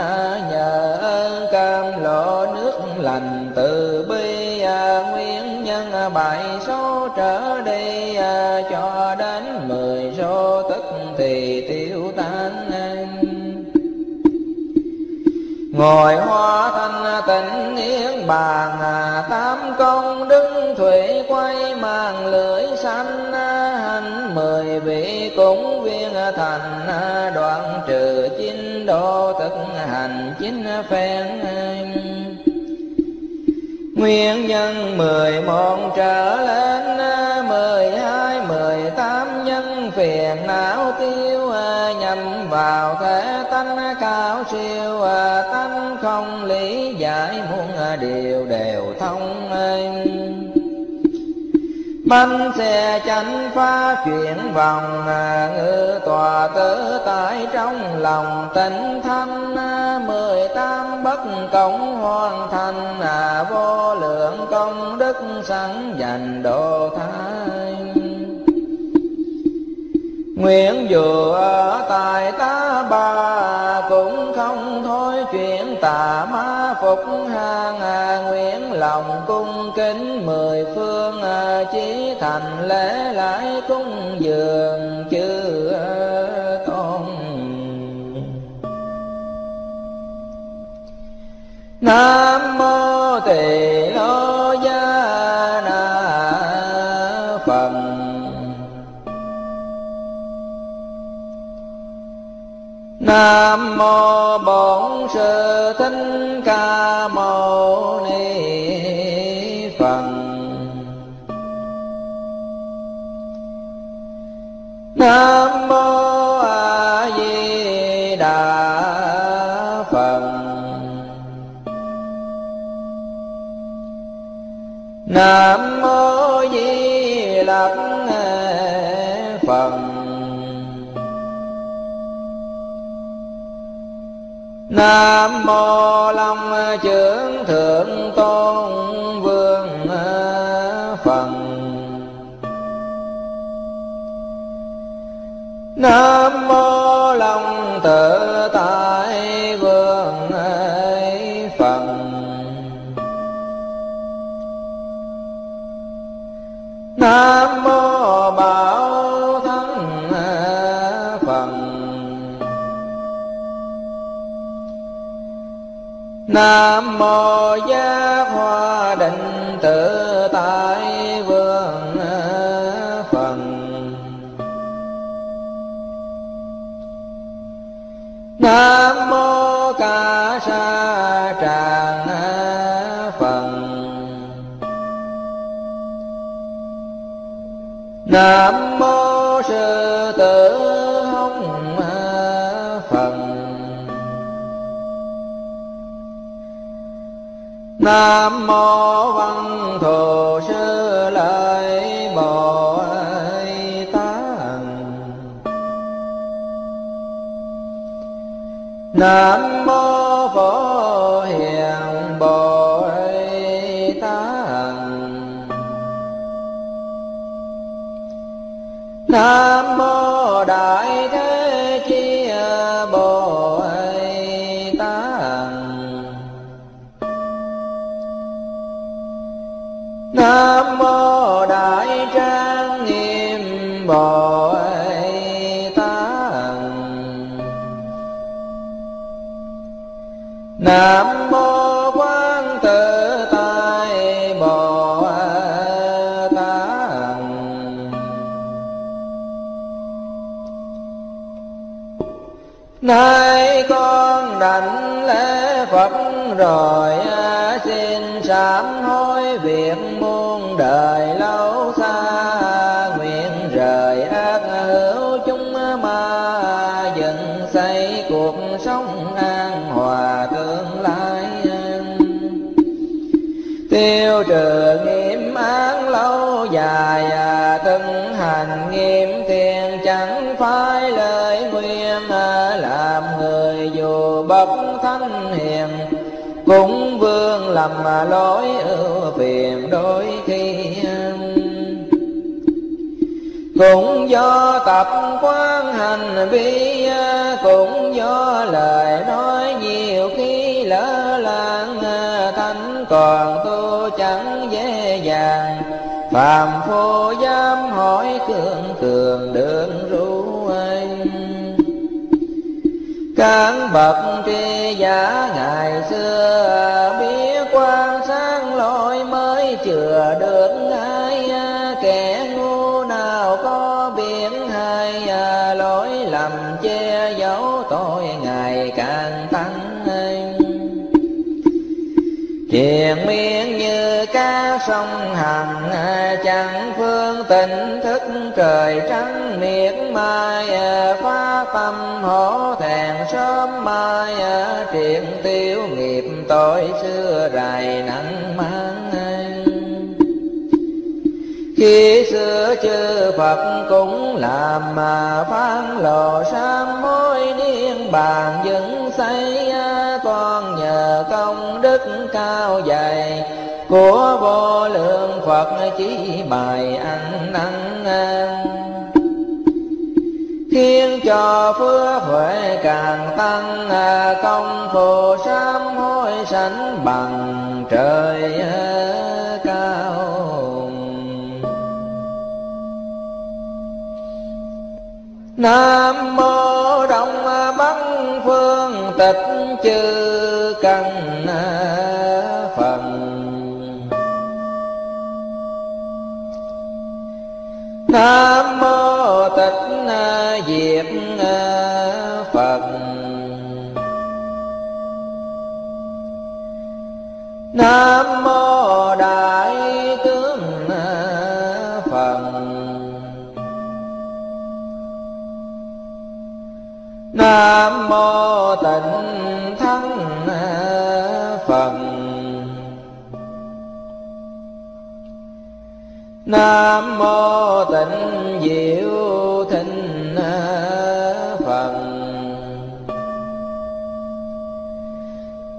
nhờ ơn cam lộ nước lành từ bi nguyên nhân bảy số trở đi cho đến mười số tức thì tiêu tan. Ngồi hoa thanh tịnh yến bàn tám công đức thủy quay màn lưỡi xanh hành mười vị cũng viên thành đoạn trừ chín đô thực hành chín phen. Nguyên nhân mười một trở lên mười hai mười tám nhân phiền não tiêu nhằm vào thể tánh cao siêu tánh không lý giải muôn điều đều thông. Bánh xe chánh phá chuyển vòng ngự tòa tử tại trong lòng tịnh thanh mười tám bất cộng hoàn thành vô lượng công đức sẵn dành độ thái. Nguyện dù ở tại ta bà cũng không thôi chuyện tà ma phục hàng nguyện lòng cung kính mười phương chí thành lễ lại cung dường chư tôn. Nam mô Tỳ Lô Gia Na Phật. Nam mô Bổn Sư Thích Ca Mâu Ni Phật. Nam mô A Di Đà Phật. Nam mô Di Lặc Phật. Nam mô Long Trưởng Thượng Tôn Vương Phật. Nam mô Long Tự Tại Vương Phật. Nam mô Bảo Thân Phật. Nam mô Giác Hoa Định Tự Tại Vương Phật. Nam mô Ca Sa Tràng Phật. Nam mô Sư Tử Hồng Phật. Nam mô Văn Thù Sư Lợi Bồ Tát. Nam mô Phổ Hiền Bồ Tát. Nam mô Đại Thế Chí Bồ Tát. Nam mô Đại Trang Nghiêm Bồ Tát. Nam mô Quán Tự Tại Bồ Tát. Nay con đảnh lễ Phật rồi, xin sám hối việc muôn đời lâu xa, nguyện rời ác hữu chúng ma, dựng xây cuộc sống an hòa tương lai, tiêu trừ nghiệp án lâu dài, từng hành nghiêm thiện chẳng phải lời nguyện, làm người dù bất thánh hiền cũng vương lầm lỗi ưu phiền đôi khi. Cũng do tập quán hành vi, cũng do lời nói nhiều khi lỡ làng, thánh còn tu chẳng dễ dàng, phàm phu dám hỏi cường cường đường ru anh. Các bậc tri giả ngày xưa, biết quan sáng lỗi mới chừa được ai, kẻ ngu nào có biển hay, lỗi lầm che giấu tội ngày càng tăng. Triền miên như cá sông Hằng, chẳng phương tỉnh thức trời trắng miệt mai, phá tâm hổ thẹn sớm mai, triền tiêu nghiệp tội xưa rày nặng mang. Khi xưa chư Phật cũng làm mà phán lộ sám hối điên bàn dựng xây, con nhờ công đức cao dày của vô lượng Phật chỉ bài ăn năn, khiến cho phước huệ càng tăng, công phu sám hối sánh bằng trời cao. Nam mô Đông Bắc Phương Tịch Chư Căn Phật. Nam mô Tịch Diệt Phật. Nam mô Đại Tướng Phật. Nam mô Tịnh Thắng Phật. Nam mô Tịnh Diệu Thịnh Phật.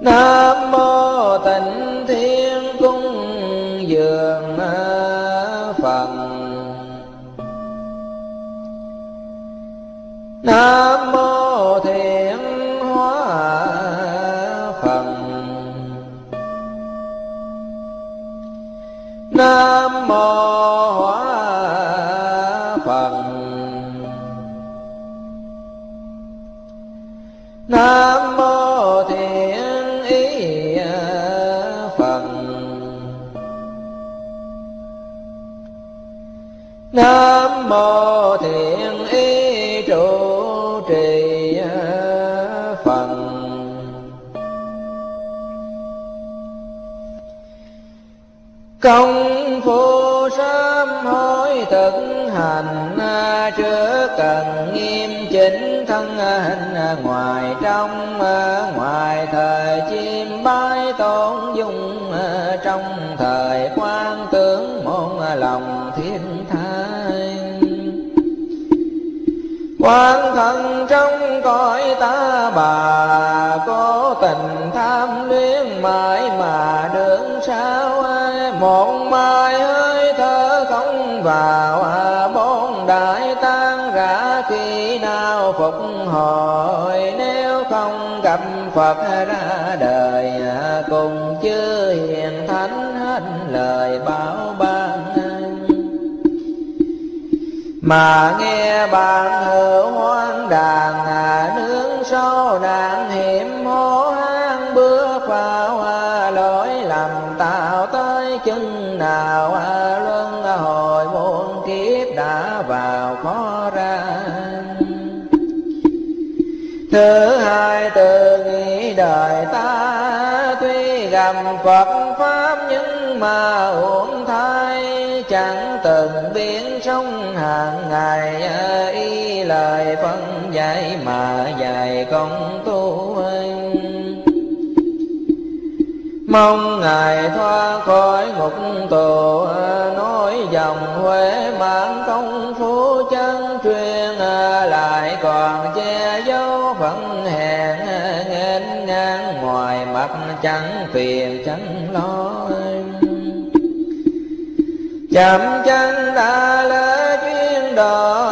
Nam mô Tịnh Thiên Cung Dường Phật. Nam mô Thiện Hóa Phật. Nam mô Hóa Phật. Nam mô Thiện Ý Phật. Nam mô Thiện Ý Trụ Trì Phật. Công phu sám hối thực hành, trước cần nghiêm chỉnh thân hình ngoài trong ngoài thời chim bái tôn dung trong thời quan tướng môn lòng thiên thai. Quan thần trong cõi ta bà có tình tham luyến mãi mà đường sao ai một mai hơi thở không vào bốn đại tan rã khi nào phục hồi nếu không gặp Phật ra đời cùng chư hiền thánh hết lời bảo ban. Mà nghe bạn hữu hoang đàn à, nướng sâu nạn hiểm hố hang bước vào à, lỗi lầm tạo tới chừng nào à, luân hồi muôn kiếp đã vào khó ra. Thứ hai từ nghĩ đời ta tuy gặp Phật pháp nhưng mà uổng thay, chẳng từng biến sống hàng ngày ý lời phân dạy mà dạy công tu. Mong ngài thoát khỏi ngục tù nói dòng huế mãn công phu chân truyền lại còn che dấu phận hèn nghênh ngang ngoài mặt chẳng phiền chẳng lo. Chậm chân đã lỡ chuyên đó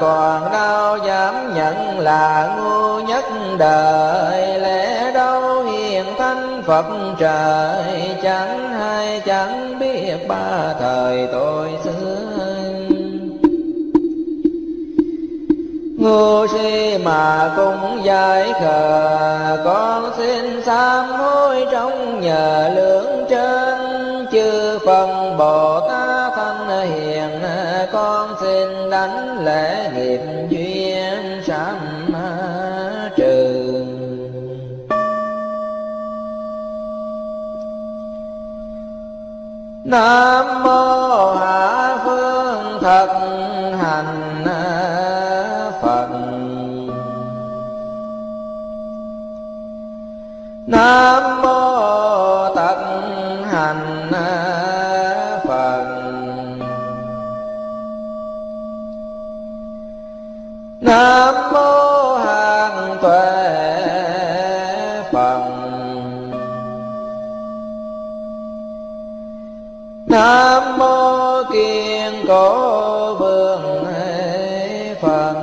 còn đau dám nhận là ngu nhất đời, lẽ đâu hiền thánh Phật trời chẳng hay chẳng biết ba thời tôi xưa. Ngu si mà cũng giải khờ con xin sám hối trong nhờ lưỡng trên chư Phật Bồ Tát Thanh Hiền, con xin đánh lễ nghiệp duyên sám trừ. Nam mô Hạ Phương Thật Hành Phật. Nam mô Tật Hành Phật. Nam mô Hàng Tuệ Phật. Nam mô Kiên Cố Vương Phật.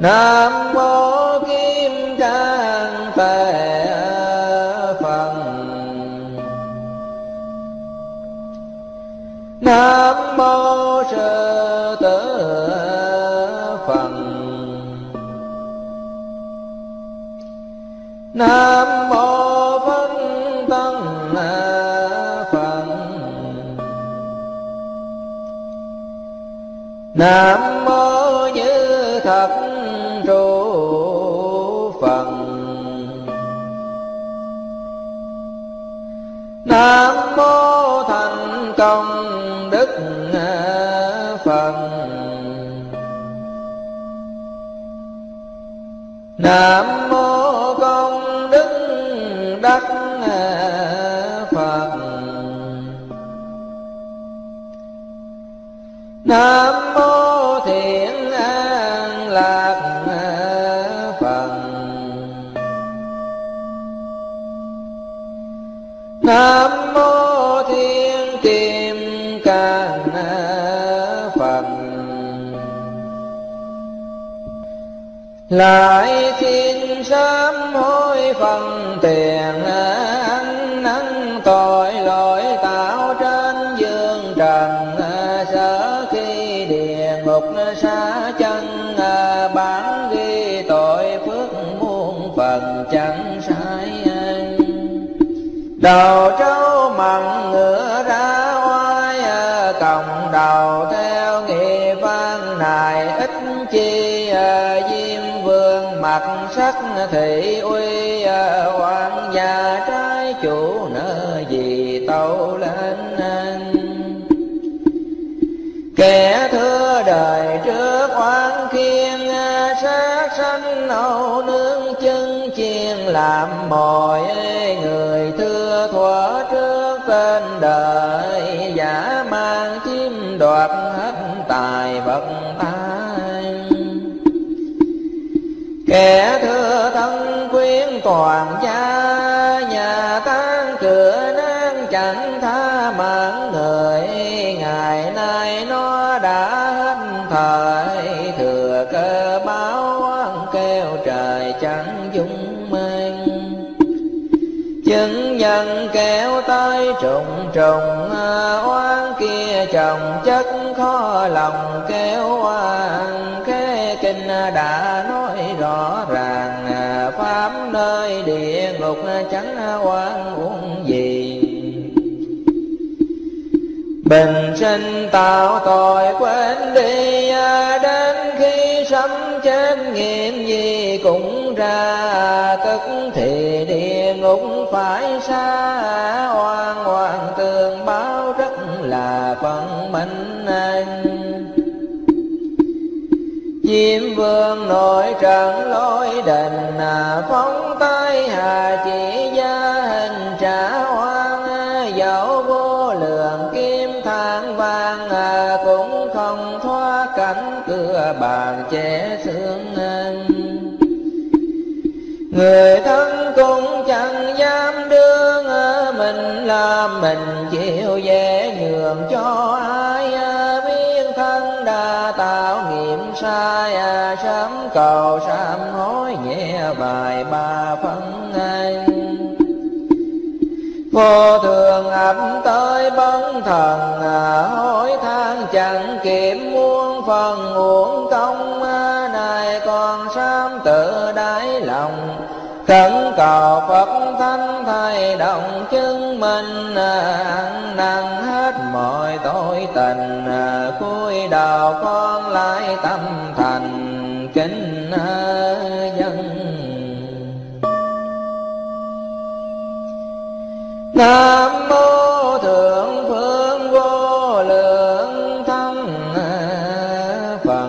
Nam mô Kim Cang Tệ Phật. Nam mô Sư Tử Phật. Nam mô Phật Tân Phật. Nam mô Như Thật Trụ Phật. công đức Phật. Nam mô công đức đắc Phật. Nam mô thiện an lạc Phật. Nam mô thiên kim cang Phật. Lại xin sám hối phần tiền ăn năn tội lỗi tạo trên dương trần, sở khi địa ngục xa chân bán ghi tội phước muôn phần chẳng sai. Đầu trâu mặn ngựa ra oai, cộng đầu theo nghị văn này ít chi. Diêm vương mặt sắc thị uy, hoàng gia trái chủ nợ gì tâu lên anh. Kẻ thưa đời trước oán kiên, sát sanh nấu nướng chân chiên làm mồi. Người thưa thuở trước tên đời, giả mang chiếm đoạt hết tài vật ta. Kẻ thưa thân quyến toàn gia, nhà tan cửa nán chẳng tha mạng người. Ngày nay nó đã hết thời, thừa cơ báo oan kêu trời chẳng dung mang. Chứng nhân kéo tới trùng trùng, oan kia chồng chất khó lòng kéo oan. Cái kinh đã nói rõ ràng, pháp nơi địa ngục chẳng oan uổng gì. Bình sinh tạo tội quên đi, đến khi sấm chết nghiệm gì cũng ra. Tức thì địa ngục phải xa, oan oan tương báo rất là phần minh anh. Diêm vương nội trận lối đình, phóng tay hà chỉ gia hình trả oan. Dẫu vô lượng kim thang vàng, cũng không thoát cánh cửa bàn che xương anh. Người thân cũng chẳng dám đương, mình làm mình chịu dễ nhường cho ai. Biết thân đã tạo nghiệm sai, sớm cầu sám hối nhẹ vài ba phân anh. Vô thường ẩm tới bấn thần, hối than chẳng kịp muôn phần uổng công. Này còn sám tự đáy lòng, khẩn cầu Phật thánh thay động chứng minh. Ăn năn hết mọi tội tình, cúi đầu con lại tâm thành kính dân. Nam mô thượng phương vô lượng thắng Phật.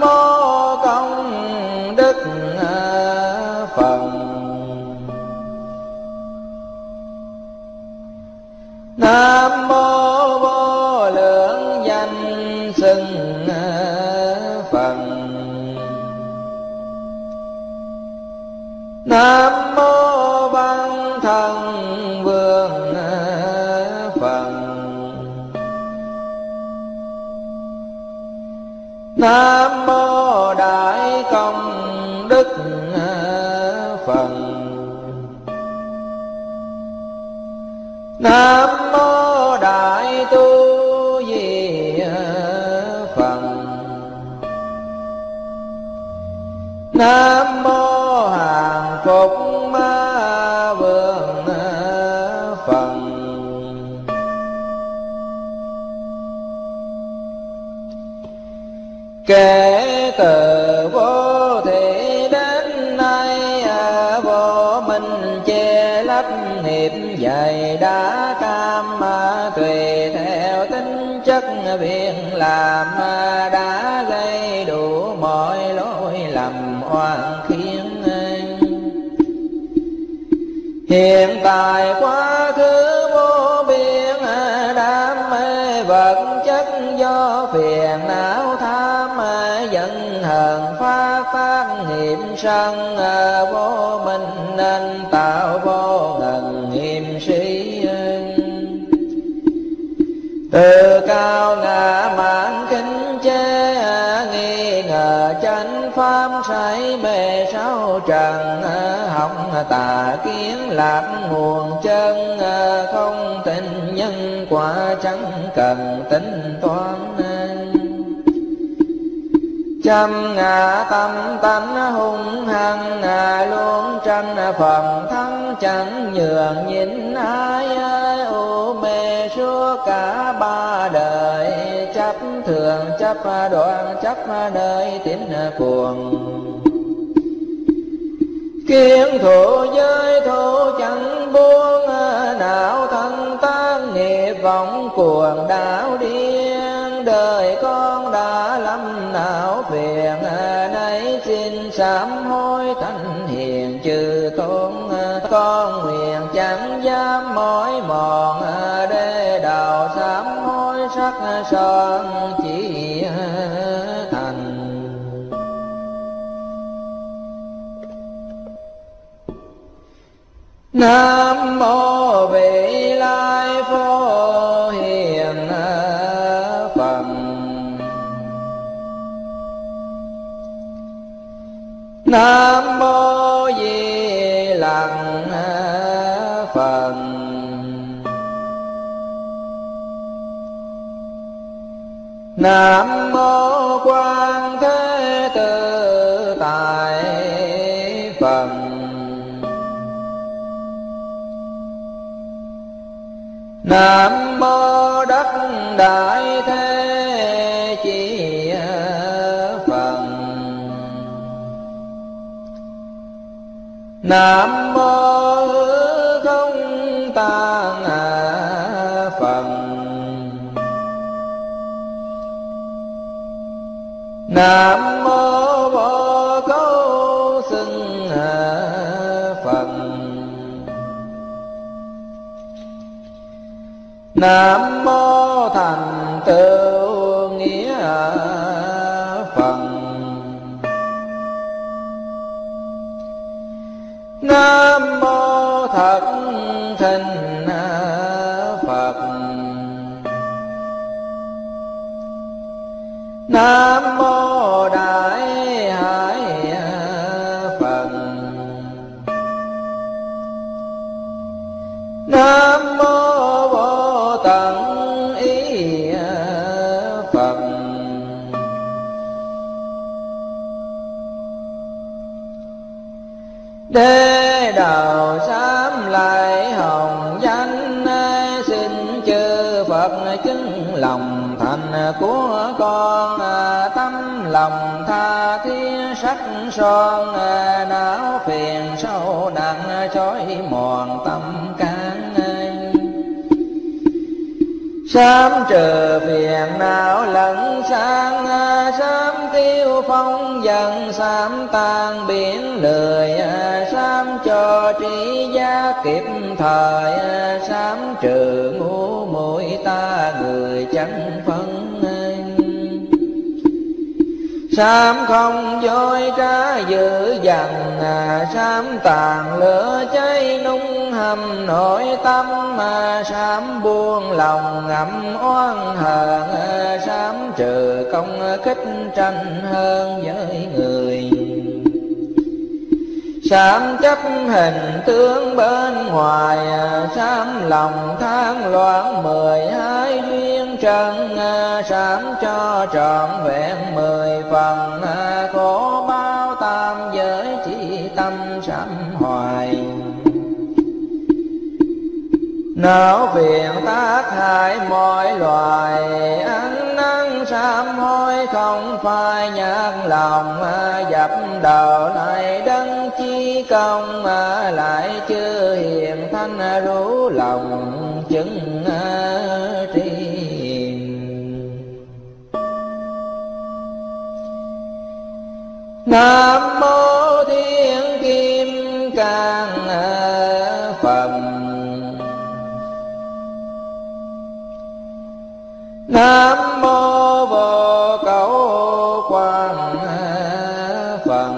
mô công đức Phật. Nam mô vô lượng danh xưng Phật. Nam mô văn thần vương Phật. Nam mô đại công đức Phật. Nam mô đại tu di Phật. Nam mô hàng phục ma vương Phật. kể từ vô thể đến nay, vô minh che lấp hiệp dày đã cam, tùy theo tính chất việc làm đã gây đủ mọi lỗi lầm oan khiến. Hiện tại quá khứ vô biên, đam mê vật chất do phiền não tham giận hờn phá phát hiểm sân, vô minh nên tạo vô ngần hiểm sĩ. Từ cao ngã mãn kính chế, nghi ngờ chánh pháp say mê sáu trần, hỏng tà kiến lạc nguồn chân, không tin nhân quả chẳng cần tính toán. Chăm ngã tâm tánh hung hăng, luôn tranh phần thắng chẳng nhường nhịn ai, u mê suốt cả ba đời, chấp thường chấp đoạn chấp nơi tín cuồng. Kiến thủ giới thủ chẳng buông, não thân tác nghiệp vọng cuồng đảo điên, đời con đã lâm não phiền, nay xin sám hối thanh hiền chư tôn. Con nguyện chẳng dám mỏi mòn, để đầu sám hối sắc son chỉ thành. Nam mô Vị Lai Phổ Hiền Phật. Nam mô Di Lặc Phật. Nam mô Quan Thế Tự Tại Phật. Nam mô Đắc Đại Thế Chí Phật. Nam mô Hư Không Tạng Phật. Nam mô Vô Cấu Xưng Phật. Nam mô Thành Tựu Nghĩa Phật. Nam mô Thật Thinh Phật. Nam mô Đại Hải Phật. Nam mô Vô Tận Ý Phật. Đế đầu sám lại hồng danh, xin chư Phật chứng lòng thành của con. Tâm lòng tha thiết sắc son, não phiền sâu nặng trói mòn tâm can. Sám trừ phiền não lẫn sang, sám tiêu phong dần, sám tan biển lười, sám cho trí giác kịp thời, sám trừ ngu muội ta người chẳng phân. Sám không dối trá dữ dằn, sám tàn lửa cháy nung hầm nội tâm, sám buông lòng ngậm oán hờn, sám trừ công kích tranh hơn với người. Sám chấp hình tướng bên ngoài, sám lòng tháng loạn mười hai duyên trần, sám cho trọn vẹn mười phần, khổ bao tam giới chỉ tâm sám hoài. Não phiền tác hại mọi loài, ánh nắng sáng sám hối không phải nhắc lòng, dập đầu lại đấng chí công, lại chưa hiền thanh rú lòng chứng tri. Nam mô Thiên Kim Cang Phật, Nam mô Vô Cấu Quang Phật,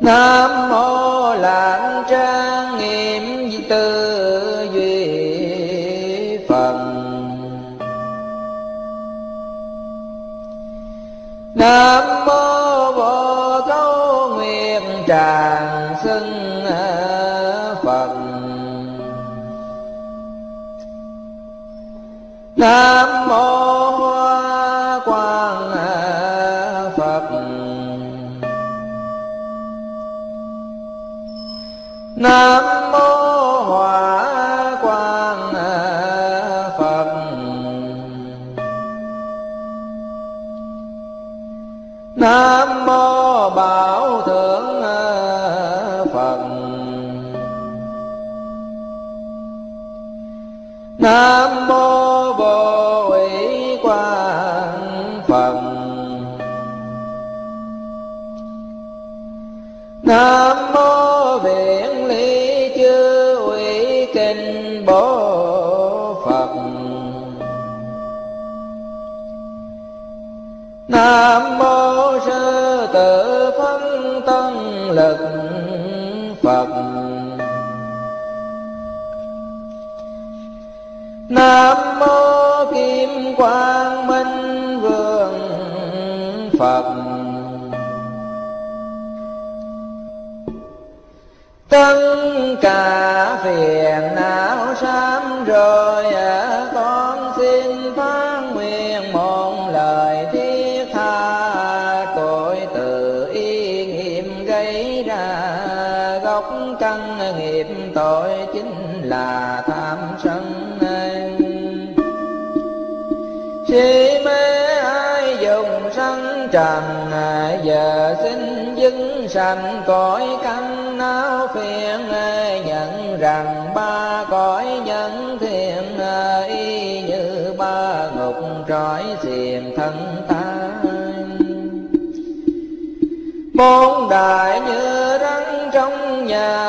Nam mô Lãng Trang Nghiêm Tư Duy Phật, Nam mô Vô Cấu Nguyện Tràng Xưng Phật, Nam mô Hoa Quang Phật, Nam mô Hòa Quang Phật, Nam mô Bảo Thượng Phật, Nam mô Vô Ủy Quang Phật, Nam mô Viện Lý Chư Ủy Kinh Bố Phật, Nam mô Sư Tử Phân Tân Lực Phật, Nam mô Kim Quang Minh Vương Phật, tất cả phiền não sám rồi con xin phát nguyện một lời thiết tha, tội tự y nghiệm gây ra gốc căn nghiệp, tội chính là tham sân si mê ai dùng sanh trần, giờ xin dứt sanh cõi căn não phiền, nhận rằng ba cõi nhân thiện y như ba ngục trói xiềng thân ta. Bốn đại như rắn trong nhà,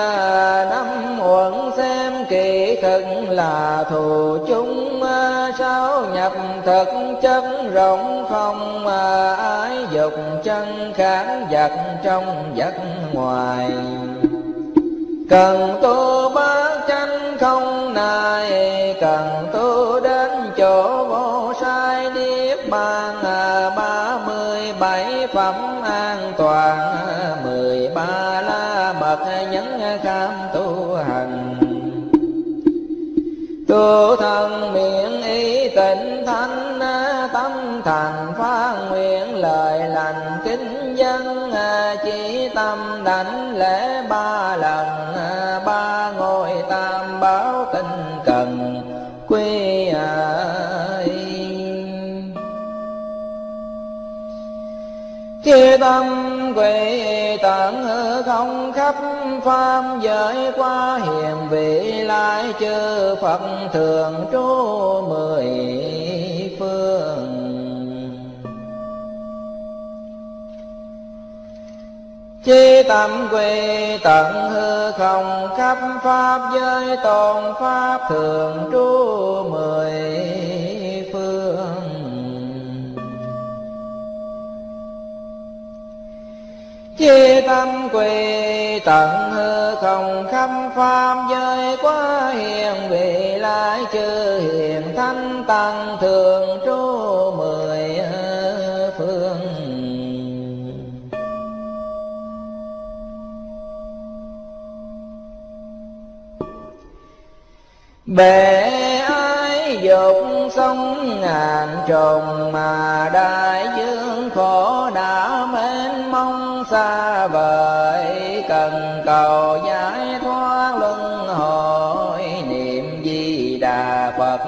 năm uẩn xem kỳ thực là thù chúng, sáu nhập thực chất rộng không, ái dục chân kháng vật trong vật ngoài, cần tu bát chánh không nài, cần tu đến chỗ vô sai niết bàn, ba mươi bảy phẩm an toàn, mười ba la mật nhẫn cam tu hành, tu thân miệng ý tịnh thanh, tâm thành phát nguyện lời lành kính dân, chỉ tâm đảnh lễ ba lần, ba ngôi tam bảo tinh cần quy y. Chư tâm quỷ tận hư không khắp pháp giới, qua hiền vị lai chư Phật thường trú mười phương. Chí tâm quy tận hư không khắp pháp giới, tôn pháp thường trú mười phương. Chí tâm quy tận hư không khắp pháp giới, quá hiền vị lai chư hiền thánh tăng thường trú mười phương. Bệ ái dục sông ngàn trùng, mà đại dương khổ đã mênh mông xa vời, cần cầu giải thoát luân hồi, niệm Di Đà Phật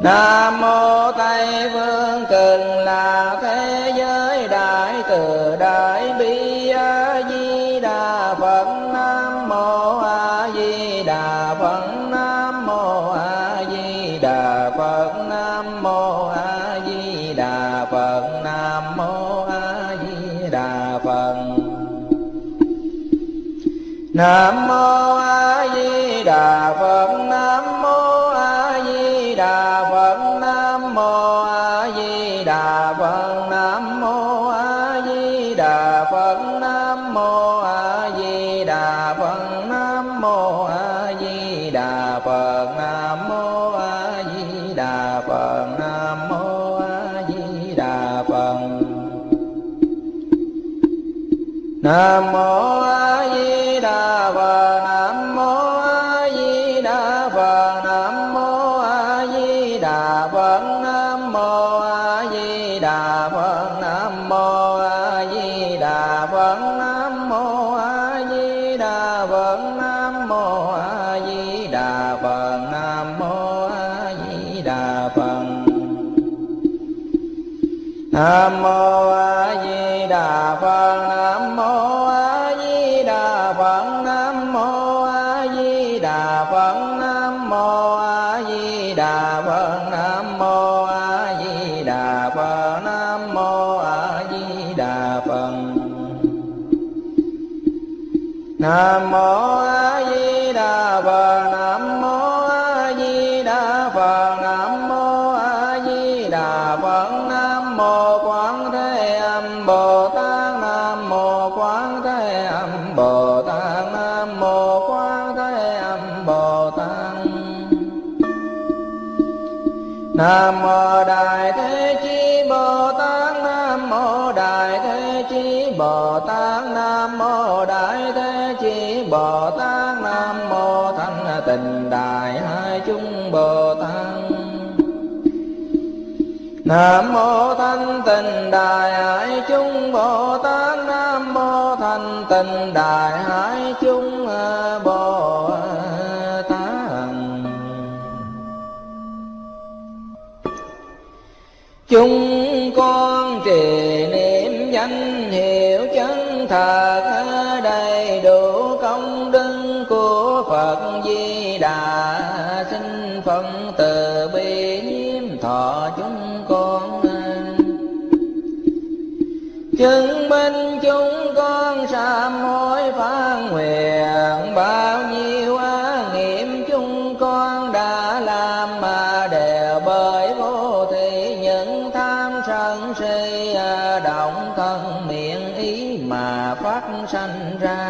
Nam mô Tây Phương Cực Lạc Thế Giới Đại Từ Đại Bi A Di Đà Phật. Nam mô A Di Đà Phật. Nam mô A Di Đà Phật. Nam mô A Di Đà Phật. Nam mô A Di Đà Phật. Nam mô A Di Đà Phật. Nam mô Đà Phật. Nam mô A Di Đà Phật. Nam mô A Di Đà Phật. Nam mô A Di Đà Phật. Nam mô A Di Đà Phật. Nam mô A Di Đà Phật. Nam mô A Di Đà Phật. Nam mô A Di Đà Phật. Nam mô A Di Đà Phật. Nam Đà Phật. Nam mô A Di Đà Phật. Nam mô A Di Đà Phật. Nam mô A Di Đà Phật. Nam mô A Di Đà Phật. Nam mô A Di Đà Phật. Nam mô A Di Đà Phật. Nam mô A Di Đà Phật. Nam mô A Di Đà Phật. Nam mô A Di Đà Phật. Nam mô A Di Đà Phật. Nam mô A Di Đà Phật. Nam mô A Di Đà Phật. Nam mô A Di Đà Phật. Nam mô A Di Đà Phật. Nam mô Quán Thế Âm Bồ Tát. Nam mô Quán Thế Âm Bồ Tát. Nam mô Quán Thế Âm Bồ Tát. Nam mô Đại Thế Chí Bồ Tát. Nam mô Đại Thế Chí Bồ Tát. Nam mô Đại Thế Chí Bồ Tát. Nam mô Thanh Tịnh Đại Hải Chúng Bồ Tát. Nam mô Thanh Tịnh Đại Hải Chúng Bồ Tát. Nam mô Thanh Tịnh Đại Hải Chúng Bồ Tát. Chúng con trì niệm danh hiệu chân thật, đầy đủ công đức của Phật Di Đà. Xin Phật từ bi nhiếp thọ chúng con, chứng minh chúng con sám hối phán nguyện. Bao nhiêu á nghiệm chúng con đã làm mà đều bởi vô thị những tham sân si động thân miệng ý mà phát sanh ra.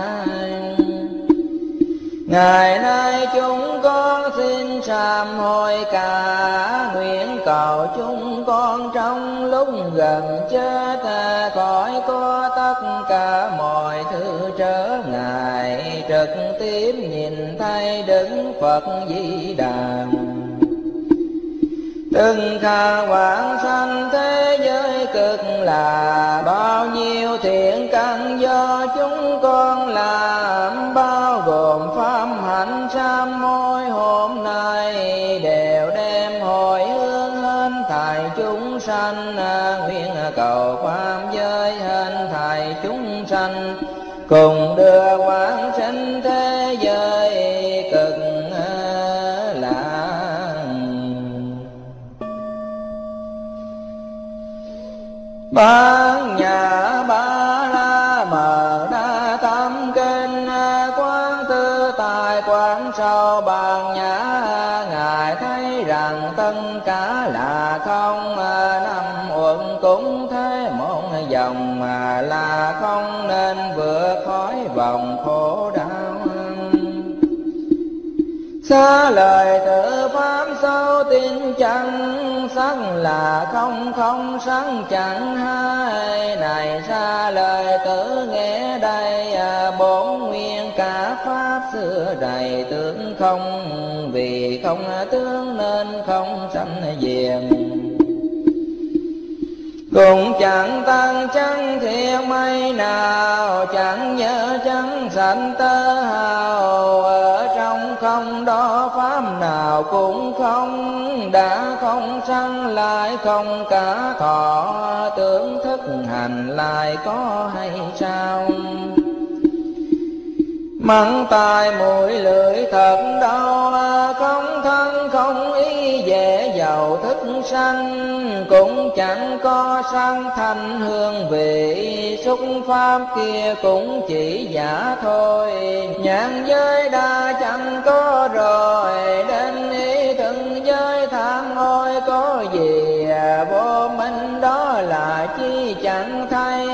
Ngày nay chúng con xin sám hối cả nguyện, cầu chúng con trong lúc gần chết khỏi có tất cả mọi thứ trở ngại, trực tiếp nhìn thấy Đức Phật Di Đà. Từng khả quảng sanh thế giới cực là, bao nhiêu thiện căn do chúng con làm, bao gồm pháp hạnh sám hối hôm nay, đều đem hồi hướng hết thảy chúng sanh. Nguyện cầu pháp giới hết thảy chúng sanh cùng đưa quảng sanh thế giới cực. Bán nhà ba la mật đa tam kinh quán tư tài quán sau bàn nhã, ngài thấy rằng tất cả là không, năm uẩn cũng thế một dòng mà là không, nên vượt khỏi vòng khổ đau. Xa lời tự pháp sâu tin chẳng, sắc là không không sắc chẳng hai. Này xa lời tự nghe đây, bốn nguyên cả pháp xưa đầy tướng không. Vì không tướng nên không sanh diệm, cũng chẳng tăng chẳng thiên mây nào, chẳng nhớ chẳng sanh tơ hào. Ở trong không trong đó pháp nào cũng không, đã không sanh lại không cả thọ, tưởng thức hành lại có hay sao? Mắng tai mũi lưỡi thật đau, không thân không ý dễ giàu thức sanh, cũng chẳng có sang thanh hương vị, xúc pháp kia cũng chỉ giả thôi. Nhãn giới đã chẳng có rồi, đến ý từng giới than ôi có gì, vô minh đó là chi chẳng thay,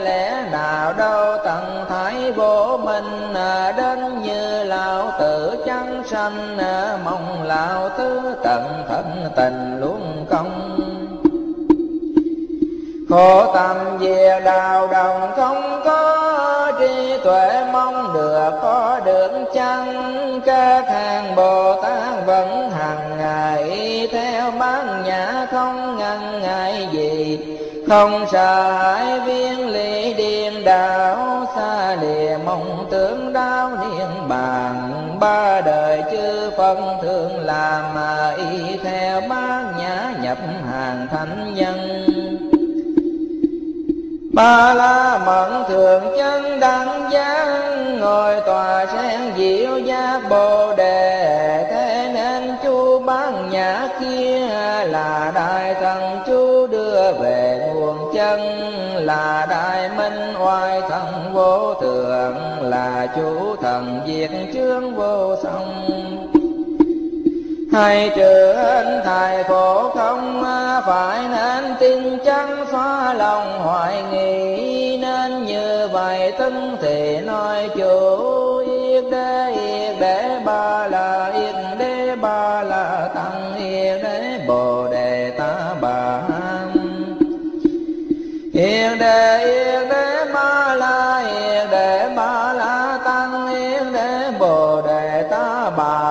lẽ nào đâu tận thái vô minh, đến như lão tử chẳng sanh, mong lão tứ tận thân tình luôn công. Khổ tâm về đào đồng không có, trí tuệ mong được có được chăng, các hàng Bồ Tát vẫn hàng ngày, theo bát nhã không ngăn ngại gì, không sợ hãi viên lý điên đảo, xa lìa mong tưởng đau niên bàn, ba đời chư Phật thường làm mà y, theo bát nhã nhập hàng thánh nhân. Ba la mận thường chân đẳng giác, ngồi tòa sen diệu giác Bồ đề, thế nên chú bát nhã kia là đại thần chú đưa về nguồn chân, là đại minh oai thần vô thượng, là chú thần diệt chướng vô song. Thầy trừ anh thầy khổ không phải, nên tin chắn xóa lòng hoài nghi, nên như vậy tính thì nói chủ yết đế yết đế ba la yết đế ba la tăng yết đế bồ đề ta bà yết đế yết đế ba la yết đế ba la tăng yết đế bồ đề ta bà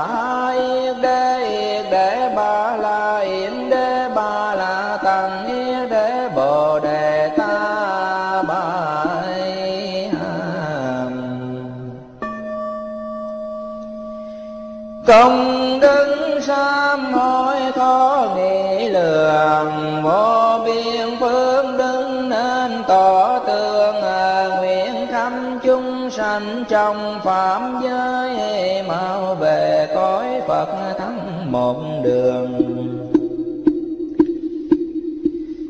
công đức sám hối khó nghĩ lường, vô biên phước đức nên tỏ tường, nguyện khắp chúng sanh trong phạm giới, mau về cõi Phật thắng một đường.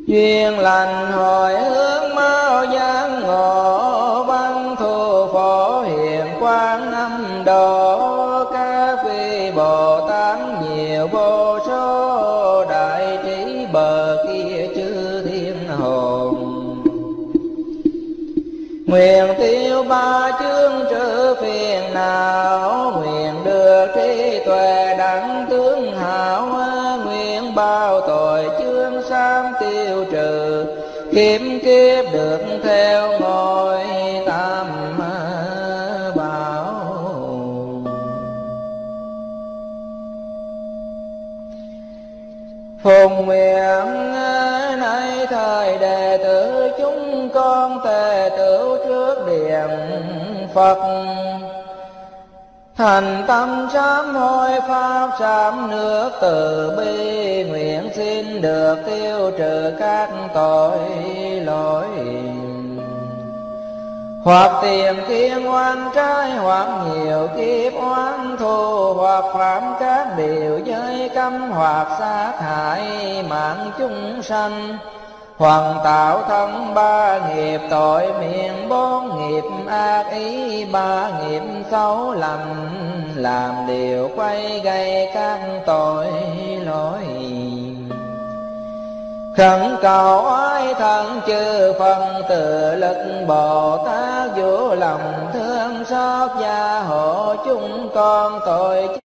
Duyên lành hồi hướng mau giác ngộ, văn thù phổ hiện quang âm độ, Bồ Tát nhiều vô số, đại trí bờ kia chư thiên hồn. Nguyện tiêu ba chướng trừ phiền não, nguyện được trí tuệ đẳng tướng hảo, nguyện bao tội chướng sám tiêu trừ, kiếm kiếp được theo ngôi Tam Bảo. Phùng nguyện nay thời đệ tử chúng con, tề tựu trước điện Phật, thành tâm sám hối pháp sám nước từ bi, nguyện xin được tiêu trừ các tội lỗi, hoặc tiền kiên oan trái, hoặc nhiều kiếp oán thù, hoặc phạm các điều giới cấm, hoặc sát hại mạng chúng sanh, hoặc tạo thân ba nghiệp tội miệng, bốn nghiệp ác ý, ba nghiệp xấu lầm, làm điều quay gây các tội lỗi. Khẩn cầu ái thân chư Phật tự lực, Bồ Tát vũ lòng thương xót gia hộ chúng con tội.